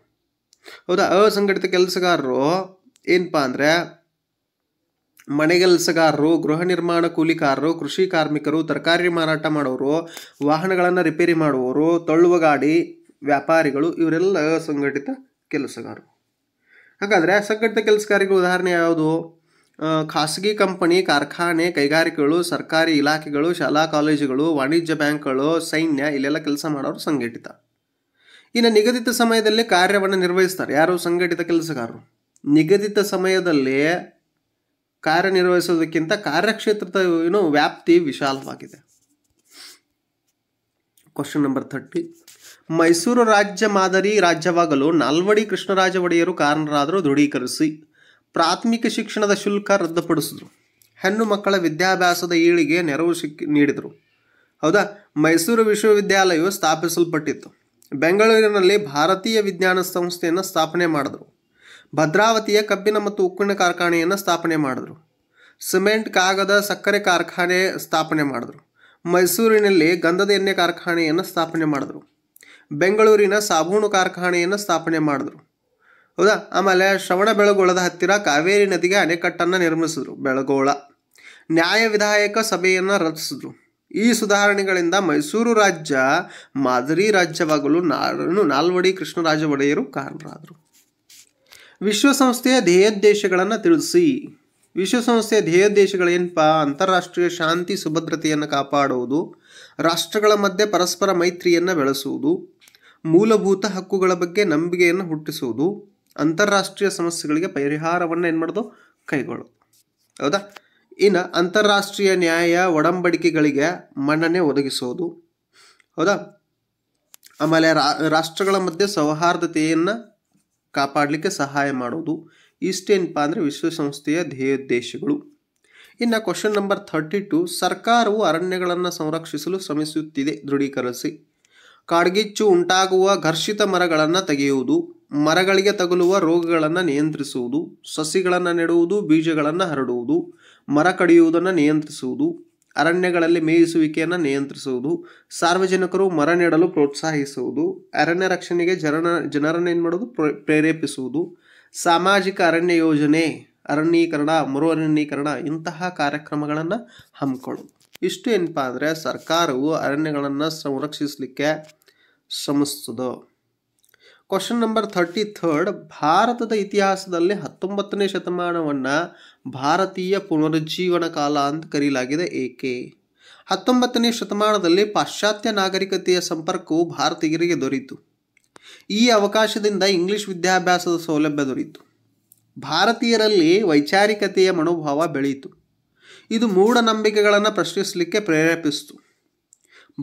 ಹೌದಾ ಅಸಂಘಟಿತ ಕೆಲಸಗಾರರು ಏನಪ್ಪಾ ಅಂದ್ರೆ मने केलसगाररु गृह निर्माण कूलिकाररु कृषि कार्मिकरु तरकारी माराट माडोरु वाहनगळन्न रिपेरी माडुवरु तळ्ळुव गाडी व्यापारिगळु इवरेल्ल असंघटित केलसगाररु। ಹಾಗಾದ್ರೆ ಅಸಂಘಟಿತ ಕೆಲಸಗಾರರಿಗೆ ಉದಾಹರಣೆ ಯಾವುದು? ಖಾಸಗಿ ಕಂಪನಿ ಕಾರ್ಖಾನೆ ಕೈಗಾರಿಕೆಗಳು ಸರ್ಕಾರಿ ಇಲಾಖೆಗಳು ಶಾಲಾ ಕಾಲೇಜುಗಳು ವಾಣಿಜ್ಯ ಬ್ಯಾಂಕ್ಗಳು ಸೈನ್ಯ ಇಲ್ಲೆಲ್ಲ ಕೆಲಸ ಮಾಡೋರು ಸಂಘಟಿತ। ಇನ್ನು ನಿಗದಿತ ಸಮಯದಲ್ಲಿ ಕಾರ್ಯವನ್ನು ನಿರ್ವಹಿಸುತ್ತಾರೆ ಯಾರು? ಸಂಘಟಿತ ಕೆಲಸಗಾರರು। ನಿಗದಿತ ಸಮಯದಲ್ಲಿ कार्य निर्वहिसोदक्किंत कार्यक्षेत्र ಏನು ವ್ಯಾಪ್ತಿ ವಿಶಾಲವಾಗಿದೆ। क्वेश्चन नंबर 30 मैसूर राज्य मादरी राज्यवागलु ನಾಲ್ವಡಿ ಕೃಷ್ಣರಾಜ ಒಡೆಯರು ಕಾರಣರಾದರೂ ದೃಢೀಕರಿಸಿ। ಪ್ರಾಥಮಿಕ ಶಿಕ್ಷಣದ ಶುಲ್ಕ ರದ್ದುಪಡಿಸಿದರು। ಹೆಣ್ಣು ಮಕ್ಕಳ ವಿದ್ಯಾಭ್ಯಾಸದ ಏಳಿಗೆ ನೆರವು ನೀಡಿದರು। ಹೌದಾ ಮೈಸೂರು ವಿಶ್ವವಿದ್ಯಾಲಯವು ಸ್ಥಾಪಿಸಲ್ಪಟ್ಟಿತು। ಬೆಂಗಳೂರಿನಲ್ಲಿ ಭಾರತೀಯ ವಿಜ್ಞಾನ ಸಂಸ್ಥೆಯನ್ನು ಸ್ಥಾಪನೆ ಮಾಡಿದರು। ಭದ್ರಾವತಿಯ ಕಬ್ಬಿನ ಮತ್ತು ಉಕ್ಕಿನ ಕಾರ್ಖಾನೆಯನ್ನು ಸ್ಥಾಪನೆ ಮಾಡಿದರು। ಸಿಮೆಂಟ್ ಕಾಗದ ಸಕ್ಕರೆ ಕಾರ್ಖಾನೆ ಸ್ಥಾಪನೆ ಮಾಡಿದರು। ಮೈಸೂರಿನಲ್ಲಿ ಗಂಧದ ಎಣ್ಣೆ ಕಾರ್ಖಾನೆಯನ್ನು ಸ್ಥಾಪನೆ ಮಾಡಿದರು। ಬೆಂಗಳೂರಿನ ಸಾಬೂನು ಕಾರ್ಖಾನೆಯನ್ನು ಸ್ಥಾಪನೆ ಮಾಡಿದರು। ಹೌದಾ ಆಮೇಲೆ ಶ್ರವಣಬೆಳಗೊಳದ ಹತ್ತಿರ ಕಾವೇರಿ ನದಿಗೆ ಅಣೆಕಟ್ಟನ್ನು ನಿರ್ಮಿಸಿದರು ಬೆಳಗೋಳ। ನ್ಯಾಯ ವಿಧಾಯಕ ಸಭೆಯನ್ನು ರಚಿಸಿದರು। ಈ ಸುಧಾರಣೆಗಳಿಂದ ಮೈಸೂರು ರಾಜ್ಯ ಮಾದರಿ ರಾಜ್ಯವಾಗಲು ನಾಲ್ವಡಿ ಕೃಷ್ಣರಾಜ ಒಡೆಯರು ಕಾರಣರಾದರು। ವಿಶ್ವಸಂಸ್ಥೆಯ ಧ್ಯೇಯೋದ್ದೇಶಗಳನ್ನು ತಿಳಿಸಿ। ವಿಶ್ವಸಂಸ್ಥೆಯ ಧ್ಯೇಯೋದ್ದೇಶಗಳು ಏನಪ್ಪ? ಅಂತಾರಾಷ್ಟ್ರೀಯ ಶಾಂತಿ ಸುಭದ್ರತೆಯನ್ನು ಕಾಪಾಡುವುದು, ರಾಷ್ಟ್ರಗಳ ಮಧ್ಯೆ ಪರಸ್ಪರ ಮೈತ್ರಿಯನ್ನು ಬೆಳೆಸುವುದು, ಮೂಲಭೂತ ಹಕ್ಕುಗಳ ಬಗ್ಗೆ ನಂಬಿಕೆಯನ್ನು ಹುಟ್ಟಿಸುವುದು, ಅಂತಾರಾಷ್ಟ್ರೀಯ ಸಮಸ್ಯೆಗಳಿಗೆ ಪರಿಹಾರವನ್ನು ಏನು ಮಾಡೋದು? ಕೈಗೊಳ್ಳೋದು ಹೌದಾ। ಇನ್ನು ಅಂತಾರಾಷ್ಟ್ರೀಯ ನ್ಯಾಯ ಒಡಂಬಡಿಕೆಗಳಿಗೆ ಮನ್ನಣೆ ಒದಗಿಸೋದು ಹೌದಾ। ಆಮೇಲೆ ರಾಷ್ಟ್ರಗಳ ಮಧ್ಯೆ ಸೌಹಾರ್ದತೆಯನ್ನು ಕಾಪಾಡಲಿಕ್ಕೆ ಸಹಾಯ ಮಾಡೋದು. ಇಷ್ಟೇನಪ್ಪ ಅಂದರೆ ವಿಶ್ವಸಂಸ್ಥೆಯ ಧ್ಯೇಯೋದ್ದೇಶಗಳು। ಇನ್ನು ಕ್ವಶನ್ ನಂಬರ್ 32 ಸರ್ಕಾರವು ಅರಣ್ಯಗಳನ್ನು ಸಂರಕ್ಷಿಸಲು ಶ್ರಮಿಸುತ್ತಿದೆ ದೃಢೀಕರಿಸಿ। ಕಾಡ್ಗಿಚ್ಚು ಉಂಟಾಗುವ ಘರ್ಷಿತ ಮರಗಳನ್ನು ತೆಗೆಯುವುದು, ಮರಗಳಿಗೆ ತಗುಲುವ ರೋಗಗಳನ್ನು ನಿಯಂತ್ರಿಸುವುದು, ಸಸಿಗಳನ್ನು ನೆಡುವುದು, ಬೀಜಗಳನ್ನು ಹರಡುವುದು, ಮರ ಕಡಿಯುವುದನ್ನು ನಿಯಂತ್ರಿಸುವುದು, ಅರಣ್ಯಗಳಲ್ಲಿ ಮೇಯಿಸುವಿಕೆಯನ್ನು ನಿಯಂತ್ರಿಸುವುದು, ಸಾರ್ವಜನಿಕರು ಮರ ನೆಡಲು ಪ್ರೋತ್ಸಾಹಿಸುವುದು, ಅರಣ್ಯ ರಕ್ಷಣೆಗೆ ಜನರನ್ನು ಏನು ಮಾಡೋದು? ಪ್ರೇರೇಪಿಸುವುದು, ಸಾಮಾಜಿಕ ಅರಣ್ಯ ಯೋಜನೆ, ಅರಣ್ಯೀಕರಣ, ಮರು ಅರಣ್ಯೀಕರಣ ಇಂತಹ ಕಾರ್ಯಕ್ರಮಗಳನ್ನು ಹಮ್ಮಿಕೊಳ್ಳೋದು. ಇಷ್ಟು ಏನಪ್ಪ ಅಂದರೆ ಸರ್ಕಾರವು ಅರಣ್ಯಗಳನ್ನು ಸಂರಕ್ಷಿಸಲಿಕ್ಕೆ ಶ್ರಮಿಸುತ್ತದೆ. ಕ್ವಶನ್ ನಂಬರ್ 33 ಭಾರತದ ಇತಿಹಾಸದಲ್ಲಿ 19ನೇ ಶತಮಾನವನ್ನು ಭಾರತೀಯ ಪುನರುಜ್ಜೀವನ ಕಾಲ ಅಂತ ಕರೆಯಲಾಗಿದೆ ಏಕೆ? 19ನೇ ಶತಮಾನದಲ್ಲಿ ಪಾಶ್ಚಾತ್ಯ ನಾಗರಿಕತೆಯ ಸಂಪರ್ಕವು ಭಾರತೀಯರಿಗೆ ದೊರೆಯಿತು. ಈ ಅವಕಾಶದಿಂದ ಇಂಗ್ಲಿಷ್ ವಿದ್ಯಾಭ್ಯಾಸದ ಸೌಲಭ್ಯ ದೊರೆಯಿತು. ಭಾರತೀಯರಲ್ಲಿ ವೈಚಾರಿಕತೆಯ ಮನೋಭಾವ ಬೆಳೆಯಿತು. ಇದು ಮೂಢನಂಬಿಕೆಗಳನ್ನು ಪ್ರಶ್ನಿಸಲಿಕ್ಕೆ ಪ್ರೇರೇಪಿಸಿತು.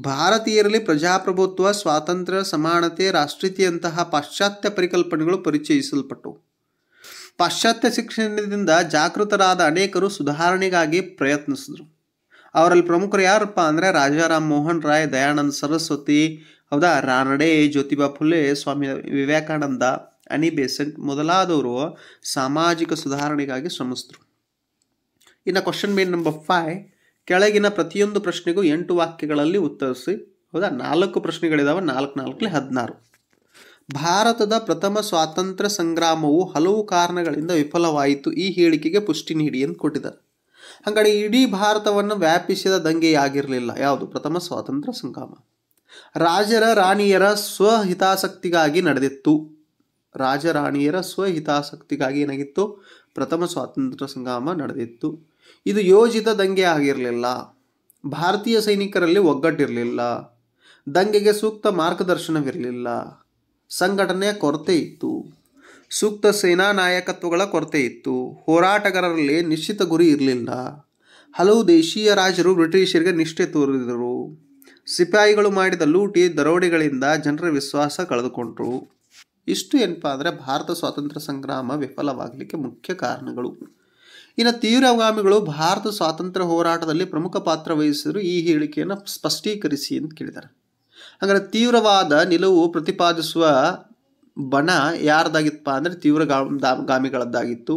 ಭಾರತೀಯರಲ್ಲಿ ಪ್ರಜಾಪ್ರಭುತ್ವ, ಸ್ವಾತಂತ್ರ್ಯ, ಸಮಾನತೆ, ರಾಷ್ಟ್ರೀಯತೆಯಂತಹ ಪಾಶ್ಚಾತ್ಯ ಪರಿಕಲ್ಪನೆಗಳು ಪರಿಚಯಿಸಲ್ಪಟ್ಟವು. ಪಾಶ್ಚಾತ್ಯ ಶಿಕ್ಷಣದಿಂದ ಜಾಗೃತರಾದ ಅನೇಕರು ಸುಧಾರಣೆಗಾಗಿ ಪ್ರಯತ್ನಿಸಿದರು. ಅವರಲ್ಲಿ ಪ್ರಮುಖರು ಯಾರಪ್ಪ ಅಂದರೆ ರಾಜಾರಾಮ್ ಮೋಹನ್ ರಾಯ್, ದಯಾನಂದ ಸರಸ್ವತಿ, ಹೌದಾ, ರಾನಡೆ, ಜ್ಯೋತಿಬಾ ಫುಲೆ, ಸ್ವಾಮಿ ವಿವೇಕಾನಂದ, ಅನಿ ಬೆಸೆಂಟ್ ಮೊದಲಾದವರು ಸಾಮಾಜಿಕ ಸುಧಾರಣೆಗಾಗಿ ಶ್ರಮಿಸಿದರು. ಇನ್ನು ಕ್ವಶನ್ ನಂಬರ್ 5 ಕೆಳಗಿನ ಪ್ರತಿಯೊಂದು ಪ್ರಶ್ನೆಗೂ 8 ವಾಕ್ಯಗಳಲ್ಲಿ ಉತ್ತರಿಸಿ. ಹೌದಾ 4 ಪ್ರಶ್ನೆಗಳಿದಾವೆ, 4 4 16. ಭಾರತದ ಪ್ರಥಮ ಸ್ವಾತಂತ್ರ್ಯ ಸಂಗ್ರಾಮವು ಹಲವು ಕಾರಣಗಳಿಂದ ವಿಫಲವಾಯಿತು, ಈ ಹೇಳಿಕೆಗೆ ಪುಷ್ಟಿ ನೀಡಿ ಎಂದು ಕೊಟ್ಟಿದ್ದಾರೆ. ಹಾಗಾಗಿ ಇಡೀ ಭಾರತವನ್ನು ವ್ಯಾಪಿಸಿದ ದಂಗೆಯಾಗಿರಲಿಲ್ಲ ಯಾವುದು? ಪ್ರಥಮ ಸ್ವಾತಂತ್ರ್ಯ ಸಂಗ್ರಾಮ. ರಾಜರ ರಾಣಿಯರ ಸ್ವಹಿತಾಸಕ್ತಿಗಾಗಿ ನಡೆದಿತ್ತು. ರಾಜರಾಣಿಯರ ಸ್ವಹಿತಾಸಕ್ತಿಗಾಗಿ ಏನಾಗಿತ್ತು? ಪ್ರಥಮ ಸ್ವಾತಂತ್ರ್ಯ ಸಂಗ್ರಾಮ ನಡೆದಿತ್ತು. ಇದು ಯೋಜಿತ ದಂಗೆ ಆಗಿರಲಿಲ್ಲ. ಭಾರತೀಯ ಸೈನಿಕರಲ್ಲಿ ಒಗ್ಗಟ್ಟಿರಲಿಲ್ಲ. ದಂಗೆಗೆ ಸೂಕ್ತ ಮಾರ್ಗದರ್ಶನವಿರಲಿಲ್ಲ. ಸಂಘಟನೆಯ ಕೊರತೆ ಇತ್ತು. ಸೂಕ್ತ ಸೇನಾ ನಾಯಕತ್ವಗಳ ಕೊರತೆ ಇತ್ತು. ಹೋರಾಟಗಾರರಲ್ಲಿ ನಿಶ್ಚಿತ ಗುರಿ ಇರಲಿಲ್ಲ. ಹಲವು ದೇಶೀಯ ರಾಜರು ಬ್ರಿಟಿಷರಿಗೆ ನಿಷ್ಠೆ ತೋರಿದರು. ಸಿಪಾಯಿಗಳು ಮಾಡಿದ ಲೂಟಿ ದರೋಡೆಗಳಿಂದ ಜನರ ವಿಶ್ವಾಸ ಕಳೆದುಕೊಂಡರು. ಇಷ್ಟು ಏನಪ್ಪ ಅಂದರೆ ಭಾರತ ಸ್ವಾತಂತ್ರ್ಯ ಸಂಗ್ರಾಮ ವಿಫಲವಾಗಲಿಕ್ಕೆ ಮುಖ್ಯ ಕಾರಣಗಳು. ಇನ್ನು ತೀವ್ರಗಾಮಿಗಳು ಭಾರತ ಸ್ವಾತಂತ್ರ್ಯ ಹೋರಾಟದಲ್ಲಿ ಪ್ರಮುಖ ಪಾತ್ರ ವಹಿಸಿದರು, ಈ ಹೇಳಿಕೆಯನ್ನು ಸ್ಪಷ್ಟೀಕರಿಸಿ ಅಂತ ಕೇಳಿದ್ದಾರೆ. ಹಾಗಾದರೆ ತೀವ್ರವಾದ ನಿಲುವು ಪ್ರತಿಪಾದಿಸುವ ಬಣ ಯಾರ್ದಾಗಿತ್ತಪ್ಪ ಅಂದರೆ ತೀವ್ರಗಾಮಿಗಳದ್ದಾಗಿತ್ತು.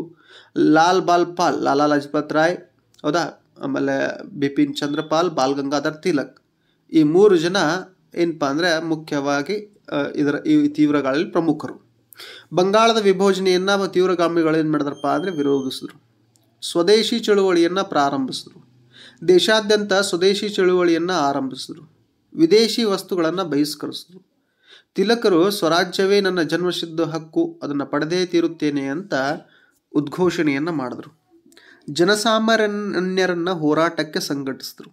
ಲಾಲ್ ಬಾಲ್ ಪಾಲ್, ಲಾಲಾ ಲಜಪತ್ ರಾಯ್, ಹೌದಾ, ಆಮೇಲೆ ಬಿಪಿನ್ ಚಂದ್ರಪಾಲ್, ಬಾಲ್ ಗಂಗಾಧರ್ ತಿಲಕ್ ಈ 3 ಜನ ಏನಪ್ಪ ಅಂದರೆ ಮುಖ್ಯವಾಗಿ ಇದರ ಈ ತೀವ್ರಗಾಮಿಗಳಲ್ಲಿ ಪ್ರಮುಖರು. ಬಂಗಾಳದ ವಿಭಜನೆಯನ್ನು ತೀವ್ರಗಾಮಿಗಳು ಏನು ಮಾಡಿದರಪ್ಪ ಅಂದ್ರೆ ವಿರೋಧಿಸಿದರು. ಸ್ವದೇಶಿ ಚಳುವಳಿಯನ್ನು ಪ್ರಾರಂಭಿಸಿದರು. ದೇಶಾದ್ಯಂತ ಸ್ವದೇಶಿ ಚಳುವಳಿಯನ್ನು ಆರಂಭಿಸಿದರು. ವಿದೇಶಿ ವಸ್ತುಗಳನ್ನು ಬಹಿಷ್ಕರಿಸಿದರು. ತಿಲಕರು ಸ್ವರಾಜ್ಯವೇ ನನ್ನ ಜನ್ಮಸಿದ್ಧ ಹಕ್ಕು, ಅದನ್ನು ಪಡೆದೇ ತೀರುತ್ತೇನೆ ಅಂತ ಉದ್ಘೋಷಣೆಯನ್ನು ಮಾಡಿದರು. ಜನಸಾಮಾನ್ಯರನ್ನು ಹೋರಾಟಕ್ಕೆ ಸಂಘಟಿಸಿದರು.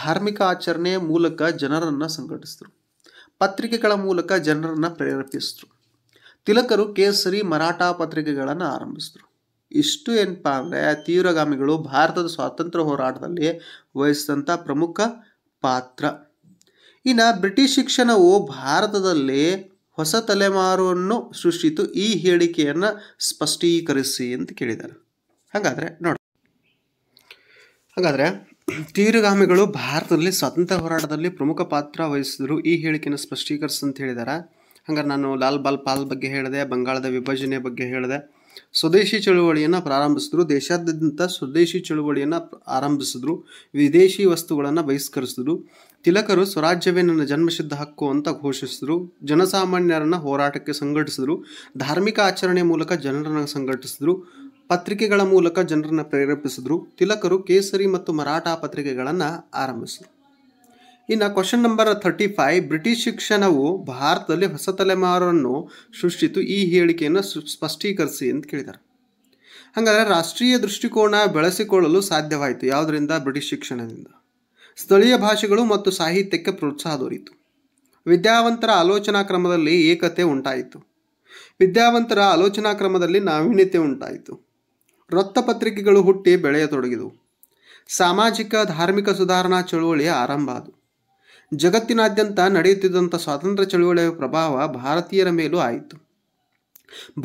ಧಾರ್ಮಿಕ ಆಚರಣೆಯ ಮೂಲಕ ಜನರನ್ನು ಸಂಘಟಿಸಿದರು. ಪತ್ರಿಕೆಗಳ ಮೂಲಕ ಜನರನ್ನು ಪ್ರೇರೇಪಿಸಿದರು. ತಿಲಕರು ಕೇಸರಿ ಮರಾಠ ಪತ್ರಿಕೆಗಳನ್ನು ಆರಂಭಿಸಿದರು. ಇಷ್ಟು ಏನಪ್ಪ ಅಂದರೆ ತೀವ್ರಗಾಮಿಗಳು ಭಾರತದ ಸ್ವಾತಂತ್ರ್ಯ ಹೋರಾಟದಲ್ಲಿ ವಹಿಸಿದಂಥ ಪ್ರಮುಖ ಪಾತ್ರ. ಇನ್ನು ಬ್ರಿಟಿಷ್ ಶಿಕ್ಷಣವು ಭಾರತದಲ್ಲಿ ಹೊಸ ತಲೆಮಾರನ್ನು ಸೃಷ್ಟಿಸಿತು, ಈ ಹೇಳಿಕೆಯನ್ನು ಸ್ಪಷ್ಟೀಕರಿಸಿ ಅಂತ ಕೇಳಿದ್ದಾರೆ. ಹಾಗಾದರೆ ತೀವ್ರಗಾಮಿಗಳು ಭಾರತದಲ್ಲಿ ಸ್ವಾತಂತ್ರ್ಯ ಹೋರಾಟದಲ್ಲಿ ಪ್ರಮುಖ ಪಾತ್ರ ವಹಿಸಿದರು, ಈ ಹೇಳಿಕೆಯನ್ನು ಸ್ಪಷ್ಟೀಕರಿಸಿ ಅಂತ ಹೇಳಿದ್ದಾರೆ. ಹಾಗಾದ್ರೆ ನಾನು ಲಾಲ್ ಬಾಲ್ ಪಾಲ್ ಬಗ್ಗೆ ಹೇಳಿದೆ, ಬಂಗಾಳದ ವಿಭಜನೆ ಬಗ್ಗೆ ಹೇಳಿದೆ, ಸ್ವದೇಶಿ ಚಳುವಳಿಯನ್ನು ಪ್ರಾರಂಭಿಸಿದ್ರು, ದೇಶಾದ್ಯಂತ ಸ್ವದೇಶಿ ಚಳುವಳಿಯನ್ನು ಆರಂಭಿಸಿದ್ರು, ವಿದೇಶಿ ವಸ್ತುಗಳನ್ನು ಬಹಿಷ್ಕರಿಸಿದ್ರು, ತಿಲಕರು ಸ್ವರಾಜ್ಯವೇ ನನ್ನ ಜನ್ಮಸಿದ್ಧ ಹಕ್ಕು ಅಂತ ಘೋಷಿಸಿದ್ರು, ಜನಸಾಮಾನ್ಯರನ್ನು ಹೋರಾಟಕ್ಕೆ ಸಂಘಟಿಸಿದ್ರು, ಧಾರ್ಮಿಕ ಆಚರಣೆ ಮೂಲಕ ಜನರನ್ನು ಸಂಘಟಿಸಿದ್ರು, ಪತ್ರಿಕೆಗಳ ಮೂಲಕ ಜನರನ್ನು ಪ್ರೇರೇಪಿಸಿದ್ರು, ತಿಲಕರು ಕೇಸರಿ ಮತ್ತು ಮರಾಠ ಪತ್ರಿಕೆಗಳನ್ನು ಆರಂಭಿಸಿದ್ರು. ಇನ್ನು ಕ್ವಶನ್ ನಂಬರ್ 35, ಬ್ರಿಟಿಷ್ ಶಿಕ್ಷಣವು ಭಾರತದಲ್ಲಿ ಹೊಸ ತಲೆಮಾರನ್ನು ಸೃಷ್ಟಿಸಿತು, ಈ ಹೇಳಿಕೆಯನ್ನು ಸ್ಪಷ್ಟೀಕರಿಸಿ ಅಂತ ಕೇಳಿದ್ದಾರೆ. ಹಾಗಾದರೆ ರಾಷ್ಟ್ರೀಯ ದೃಷ್ಟಿಕೋನ ಬೆಳೆಸಿಕೊಳ್ಳಲು ಸಾಧ್ಯವಾಯಿತು ಯಾವುದರಿಂದ? ಬ್ರಿಟಿಷ್ ಶಿಕ್ಷಣದಿಂದ. ಸ್ಥಳೀಯ ಭಾಷೆಗಳು ಮತ್ತು ಸಾಹಿತ್ಯಕ್ಕೆ ಪ್ರೋತ್ಸಾಹ ದೊರೆಯಿತು. ವಿದ್ಯಾವಂತರ ಆಲೋಚನಾ ಕ್ರಮದಲ್ಲಿ ಏಕತೆ ಉಂಟಾಯಿತು. ವಿದ್ಯಾವಂತರ ಆಲೋಚನಾ ಕ್ರಮದಲ್ಲಿ ನಾವೀನ್ಯತೆ ಉಂಟಾಯಿತು. ವೃತ್ತಪತ್ರಿಕೆಗಳು ಹುಟ್ಟಿ ಬೆಳೆಯತೊಡಗಿದವು. ಸಾಮಾಜಿಕ ಧಾರ್ಮಿಕ ಸುಧಾರಣಾ ಚಳುವಳಿ ಆರಂಭ ಆದವು. ಜಗತ್ತಿನಾದ್ಯಂತ ನಡೆಯುತ್ತಿದ್ದಂಥ ಸ್ವಾತಂತ್ರ್ಯ ಚಳುವಳಿಯ ಪ್ರಭಾವ ಭಾರತೀಯರ ಮೇಲೂ ಆಯಿತು.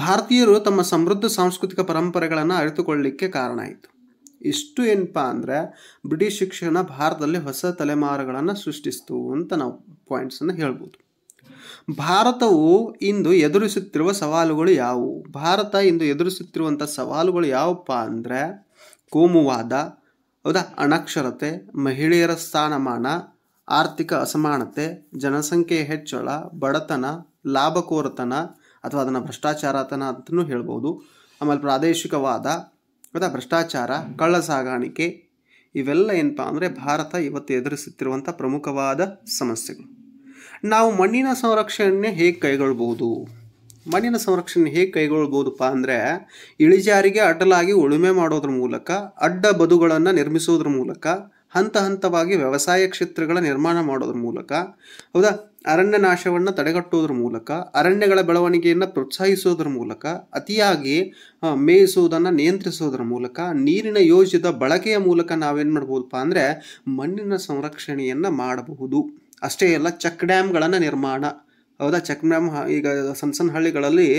ಭಾರತೀಯರು ತಮ್ಮ ಸಮೃದ್ಧ ಸಾಂಸ್ಕೃತಿಕ ಪರಂಪರೆಗಳನ್ನು ಅರಿತುಕೊಳ್ಳಲಿಕ್ಕೆ ಕಾರಣ ಆಯಿತು. ಇಷ್ಟು ಏನಪ್ಪ ಅಂದರೆ ಬ್ರಿಟಿಷ್ ಶಿಕ್ಷಣ ಭಾರತದಲ್ಲಿ ಹೊಸ ತಲೆಮಾರುಗಳನ್ನು ಸೃಷ್ಟಿಸಿತು ಅಂತ ನಾವು ಪಾಯಿಂಟ್ಸನ್ನು ಹೇಳ್ಬೋದು. ಭಾರತವು ಇಂದು ಎದುರಿಸುತ್ತಿರುವ ಸವಾಲುಗಳು ಯಾವುವು? ಭಾರತ ಇಂದು ಎದುರಿಸುತ್ತಿರುವಂಥ ಸವಾಲುಗಳು ಯಾವಪ್ಪ ಅಂದರೆ ಕೋಮುವಾದ, ಹೌದಾ, ಅನಕ್ಷರತೆ, ಮಹಿಳೆಯರ ಸ್ಥಾನಮಾನ, ಆರ್ಥಿಕ ಅಸಮಾನತೆ, ಜನಸಂಖ್ಯೆಯ ಹೆಚ್ಚಳ, ಬಡತನ, ಲಾಭಕೋರತನ ಅಥವಾ ಅದನ್ನು ಭ್ರಷ್ಟಾಚಾರತನ ಅಂತಲೂ ಹೇಳ್ಬೋದು. ಆಮೇಲೆ ಪ್ರಾದೇಶಿಕವಾದ, ಹೌದಾ, ಭ್ರಷ್ಟಾಚಾರ, ಕಳ್ಳ ಸಾಗಾಣಿಕೆ, ಇವೆಲ್ಲ ಏನಪ್ಪ ಅಂದರೆ ಭಾರತ ಇವತ್ತು ಎದುರಿಸುತ್ತಿರುವಂಥ ಪ್ರಮುಖವಾದ ಸಮಸ್ಯೆಗಳು. ನಾವು ಮಣ್ಣಿನ ಸಂರಕ್ಷಣೆ ಹೇಗೆ ಕೈಗೊಳ್ಬೋದು? ಮಣ್ಣಿನ ಸಂರಕ್ಷಣೆ ಹೇಗೆ ಕೈಗೊಳ್ಬೋದಪ್ಪ ಅಂದರೆ ಇಳಿಜಾರಿಗೆ ಅಡ್ಡಲಾಗಿ ಉಳುಮೆ ಮಾಡೋದ್ರ ಮೂಲಕ, ಅಡ್ಡ ಬದುಗಳನ್ನು ನಿರ್ಮಿಸೋದ್ರ ಮೂಲಕ, ಹಂತ ಹಂತವಾಗಿ ವ್ಯವಸಾಯ ಕ್ಷೇತ್ರಗಳ ನಿರ್ಮಾಣ ಮಾಡೋದ್ರ ಮೂಲಕ, ಹೌದಾ, ಅರಣ್ಯ ನಾಶವನ್ನು ತಡೆಗಟ್ಟೋದ್ರ ಮೂಲಕ, ಅರಣ್ಯಗಳ ಬೆಳವಣಿಗೆಯನ್ನು ಪ್ರೋತ್ಸಾಹಿಸೋದ್ರ ಮೂಲಕ, ಅತಿಯಾಗಿ ಮೇಯಿಸೋದನ್ನು ನಿಯಂತ್ರಿಸೋದ್ರ ಮೂಲಕ, ನೀರಿನ ಯೋಜಿತ ಬಳಕೆಯ ಮೂಲಕ ನಾವೇನು ಮಾಡ್ಬೋದಪ್ಪ ಅಂದರೆ ಮಣ್ಣಿನ ಸಂರಕ್ಷಣೆಯನ್ನು ಮಾಡಬಹುದು. ಅಷ್ಟೇ ಅಲ್ಲ, ಚೆಕ್ ಡ್ಯಾಮ್ಗಳನ್ನು ನಿರ್ಮಾಣ, ಹೌದಾ, ಚೆಕ್ ಡ್ಯಾಮ್ ಈಗ ಸಣ್ಣ ಸಣ್ಣ ಹಳ್ಳಿಗಳಲ್ಲಿ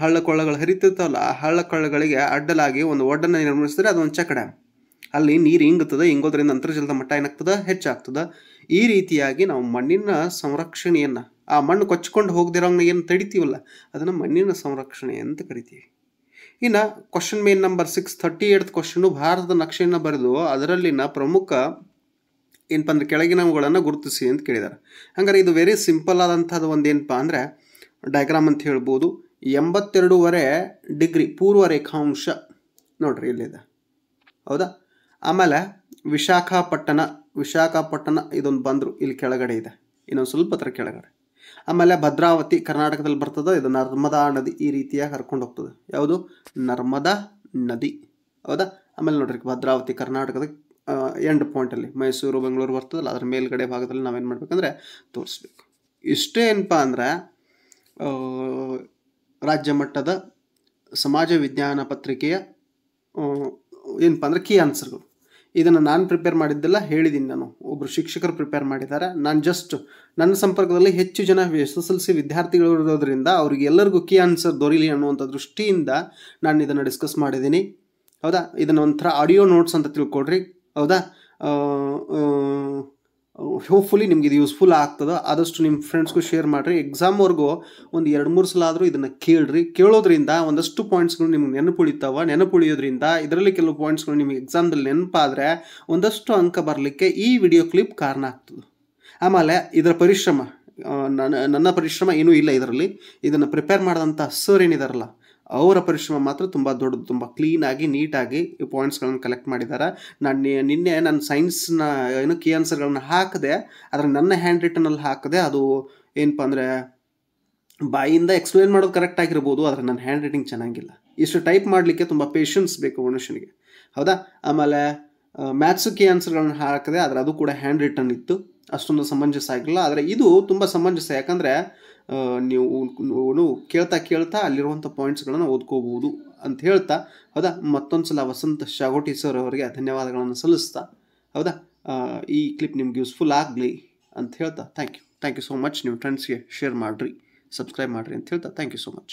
ಹಳ್ಳ ಕೊಳ್ಳಗಳು ಹರಿತಿರ್ತಾವಲ್ಲ, ಆ ಹಳ್ಳ ಕೊಳ್ಳಗಳಿಗೆ ಅಡ್ಡಲಾಗಿ ಒಂದು ಒಡ್ಡನ್ನು ನಿರ್ಮಿಸಿದ್ರೆ ಅದೊಂದು ಚೆಕ್ ಡ್ಯಾಮ್. ಅಲ್ಲಿ ನೀರು ಇಂಗುತ್ತದೆ, ಇಂಗೋದ್ರಿಂದ ಅಂತರ್ಜಲದ ಮಟ್ಟ ಏನಾಗ್ತದೆ? ಹೆಚ್ಚಾಗ್ತದೆ. ಈ ರೀತಿಯಾಗಿ ನಾವು ಮಣ್ಣಿನ ಸಂರಕ್ಷಣೆಯನ್ನು, ಆ ಮಣ್ಣು ಕೊಚ್ಕೊಂಡು ಹೋಗದಿರೋಂಗೆ ಏನು ತಡಿತೀವಲ್ಲ, ಅದನ್ನು ಮಣ್ಣಿನ ಸಂರಕ್ಷಣೆ ಅಂತ ಕರಿತೀವಿ. ಇನ್ನು ಕ್ವಶನ್ ನಂಬರ್ 638 ಕ್ವಶನ್ನು, ಭಾರತದ ನಕ್ಷೆಯನ್ನು ಬರೆದು ಅದರಲ್ಲಿನ ಪ್ರಮುಖ ಏನಪ್ಪ ಅಂದರೆ ಕೆಳಗಿನವುಗಳನ್ನು ಗುರುತಿಸಿ ಅಂತ ಕೇಳಿದ್ದಾರೆ. ಹಂಗಾರೆ ಇದು ವೆರಿ ಸಿಂಪಲ್ ಆದಂಥದ್ದು ಒಂದು ಏನಪ್ಪ ಅಂದರೆ ಡಯಾಗ್ರಾಮ್ ಅಂತ ಹೇಳ್ಬೋದು. 82.5 ಡಿಗ್ರಿ ಪೂರ್ವ ರೇಖಾಂಶ ನೋಡಿರಿ ಇಲ್ಲಿದೆ, ಹೌದಾ. ಆಮೇಲೆ ವಿಶಾಖಪಟ್ಟಣ ಇದೊಂದು ಬಂದರು ಇಲ್ಲಿ ಕೆಳಗಡೆ ಇದೆ, ಇನ್ನೊಂದು ಸ್ವಲ್ಪ ಹತ್ರ ಕೆಳಗಡೆ. ಆಮೇಲೆ ಭದ್ರಾವತಿ ಕರ್ನಾಟಕದಲ್ಲಿ ಬರ್ತದೆ, ಇದು ನರ್ಮದಾ ನದಿ ಈ ರೀತಿಯಾಗಿ ಹರ್ಕೊಂಡು ಹೋಗ್ತದೆ. ಯಾವುದು? ನರ್ಮದಾ ನದಿ, ಹೌದಾ. ಆಮೇಲೆ ನೋಡ್ರಿ ಭದ್ರಾವತಿ ಕರ್ನಾಟಕದ ಎಂಡ್ ಪಾಯಿಂಟಲ್ಲಿ ಮೈಸೂರು ಬೆಂಗಳೂರು ಬರ್ತದಲ್ಲ, ಅದರ ಮೇಲ್ಗಡೆ ಭಾಗದಲ್ಲಿ ನಾವೇನು ಮಾಡಬೇಕಂದ್ರೆ ತೋರಿಸ್ಬೇಕು. ಇಷ್ಟೇ ಏನಪ್ಪ ಅಂದರೆ ರಾಜ್ಯ ಮಟ್ಟದ ಸಮಾಜ ವಿಜ್ಞಾನ ಪತ್ರಿಕೆಯ ಏನಪ್ಪ ಅಂದರೆ ಕೀ ಆನ್ಸರ್ಗಳು. ಇದನ್ನು ನಾನು ಪ್ರಿಪೇರ್ ಮಾಡಿದ್ದೆಲ್ಲ ಹೇಳಿದ್ದೀನಿ, ನಾನು ಒಬ್ಬರು ಶಿಕ್ಷಕರು ಪ್ರಿಪೇರ್ ಮಾಡಿದ್ದಾರೆ. ನಾನು ಜಸ್ಟ್ ನನ್ನ ಸಂಪರ್ಕದಲ್ಲಿ ಹೆಚ್ಚು ಜನ SSLC ವಿದ್ಯಾರ್ಥಿಗಳು ಇರೋದ್ರಿಂದ ಅವರಿಗೆಲ್ಲರಿಗೂ ಕೀ ಆನ್ಸರ್ ದೊರೀಲಿ ಅನ್ನುವಂಥ ದೃಷ್ಟಿಯಿಂದ ನಾನು ಇದನ್ನು ಡಿಸ್ಕಸ್ ಮಾಡಿದ್ದೀನಿ, ಹೌದಾ. ಇದನ್ನು ಒಂಥರ ಆಡಿಯೋ ನೋಟ್ಸ್ ಅಂತ ತಿಳ್ಕೊಡ್ರಿ, ಹೌದಾ. ಹೋಪ್ಫುಲಿ ನಿಮ್ಗೆ ಇದು ಯೂಸ್ಫುಲ್ ಆಗ್ತದೆ. ಆದಷ್ಟು ನಿಮ್ಮ ಫ್ರೆಂಡ್ಸ್ಗೂ ಶೇರ್ ಮಾಡಿರಿ. ಎಕ್ಸಾಮ್ವರೆಗೂ ಒಂದು 2-3 ಸಲ ಆದರೂ ಇದನ್ನು ಕೇಳಿರಿ. ಕೇಳೋದ್ರಿಂದ ಒಂದಷ್ಟು ಪಾಯಿಂಟ್ಸ್ಗಳು ನಿಮ್ಗೆ ನೆನಪುಳಿತಾವೆ. ನೆನಪುಳಿಯೋದ್ರಿಂದ ಇದರಲ್ಲಿ ಕೆಲವು ಪಾಯಿಂಟ್ಸ್ಗಳು ನಿಮಗೆ ಎಕ್ಸಾಮ್ದಲ್ಲಿ ನೆನಪಾದರೆ ಒಂದಷ್ಟು ಅಂಕ ಬರಲಿಕ್ಕೆ ಈ ವಿಡಿಯೋ ಕ್ಲಿಪ್ ಕಾರಣ ಆಗ್ತದೆ. ಆಮೇಲೆ ಇದರ ಪರಿಶ್ರಮ ನನ್ನ ಪರಿಶ್ರಮ ಏನೂ ಇಲ್ಲ ಇದರಲ್ಲಿ ಇದನ್ನ ಪ್ರಿಪೇರ್ ಮಾಡಿದಂತ ಸರ್ ಏನಿದಾರಲ್ಲ ಅವರ ಪರಿಶ್ರಮ ಮಾತ್ರ ತುಂಬಾ ದೊಡ್ಡದು ತುಂಬಾ ಕ್ಲೀನ್ ಆಗಿ ನೀಟ್ ಆಗಿ ಈ ಪಾಯಿಂಟ್ಸ್ ಗಳನ್ನು ಕಲೆಕ್ಟ್ ಮಾಡಿದ್ದಾರೆ ನಾನು ನಿನ್ನೆ ನನ್ನ ಸೈನ್ಸ್ ನ ಏನು ಕೀ ಆನ್ಸರ್ ಗಳನ್ನು ಹಾಕಿದೆ ಅದರ ನನ್ನ ಹ್ಯಾಂಡ್ ರಿಟನ್ ಅಲ್ಲಿ ಹಾಕಿದೆ ಅದು ಏನಪ್ಪ ಅಂದ್ರೆ ಬಾಯಿಂದ ಎಕ್ಸ್ಪ್ಲೇನ್ ಮಾಡೋದು ಕರೆಕ್ಟ್ ಆಗಿರಬಹುದು ಆದರೆ ನನ್ನ ಹ್ಯಾಂಡ್ ರೈಟಿಂಗ್ ಚೆನ್ನಾಗಿಲ್ಲ ಇಷ್ಟು ಟೈಪ್ ಮಾಡಲಿಕ್ಕೆ ತುಂಬಾ ಪೇಷನ್ಸ್ ಬೇಕು ಮನುಷ್ಯನಿಗೆ ಹೌದಾ ಆಮೇಲೆ ಮ್ಯಾಥ್ಸ್ ಕೀ ಆನ್ಸರ್ ಗಳನ್ನು ಹಾಕಿದೆ ಆದರೆ ಅದು ಕೂಡ ಹ್ಯಾಂಡ್ ರಿಟನ್ ಇತ್ತು ಅಷ್ಟೊಂದು ಸಮಂಜಸ ಆಗಿಲ್ಲ ಆದರೆ ಇದು ತುಂಬಾ ಸಮಂಜಸ ಯಾಕಂದ್ರೆ ನೀವು ಕೇಳ್ತಾ ಕೇಳ್ತಾ ಅಲ್ಲಿರುವಂತ ಪಾಯಿಂಟ್ಸ್ ಗಳನ್ನು ಓದ್ಕೋಬಹುದು ಅಂತ ಹೇಳ್ತಾ ಹೌದಾ ಮತ್ತೊಂದು ಸಲ ವಸಂತ ಶಾಗೋಟಿ ಸರ್ ಅವರಿಗೆ ಧನ್ಯವಾದಗಳನ್ನು ಸಲ್ಲಿಸ್ತಾ ಹೌದಾ ಈ ಕ್ಲಿಪ್ ನಿಮಗೆ ಯೂಸ್ಫುಲ್ ಆಗಲಿ ಅಂತ ಹೇಳ್ತಾ ಥ್ಯಾಂಕ್ ಯು ಸೋ ಮಚ್ ನೀವು ಫ್ರೆಂಡ್ಸ್ ಗೆ ಶೇರ್ ಮಾಡ್ರಿ सब्सक्राइब ಮಾಡ್ರಿ ಅಂತ ಹೇಳ್ತಾ थैंक यू सो मच।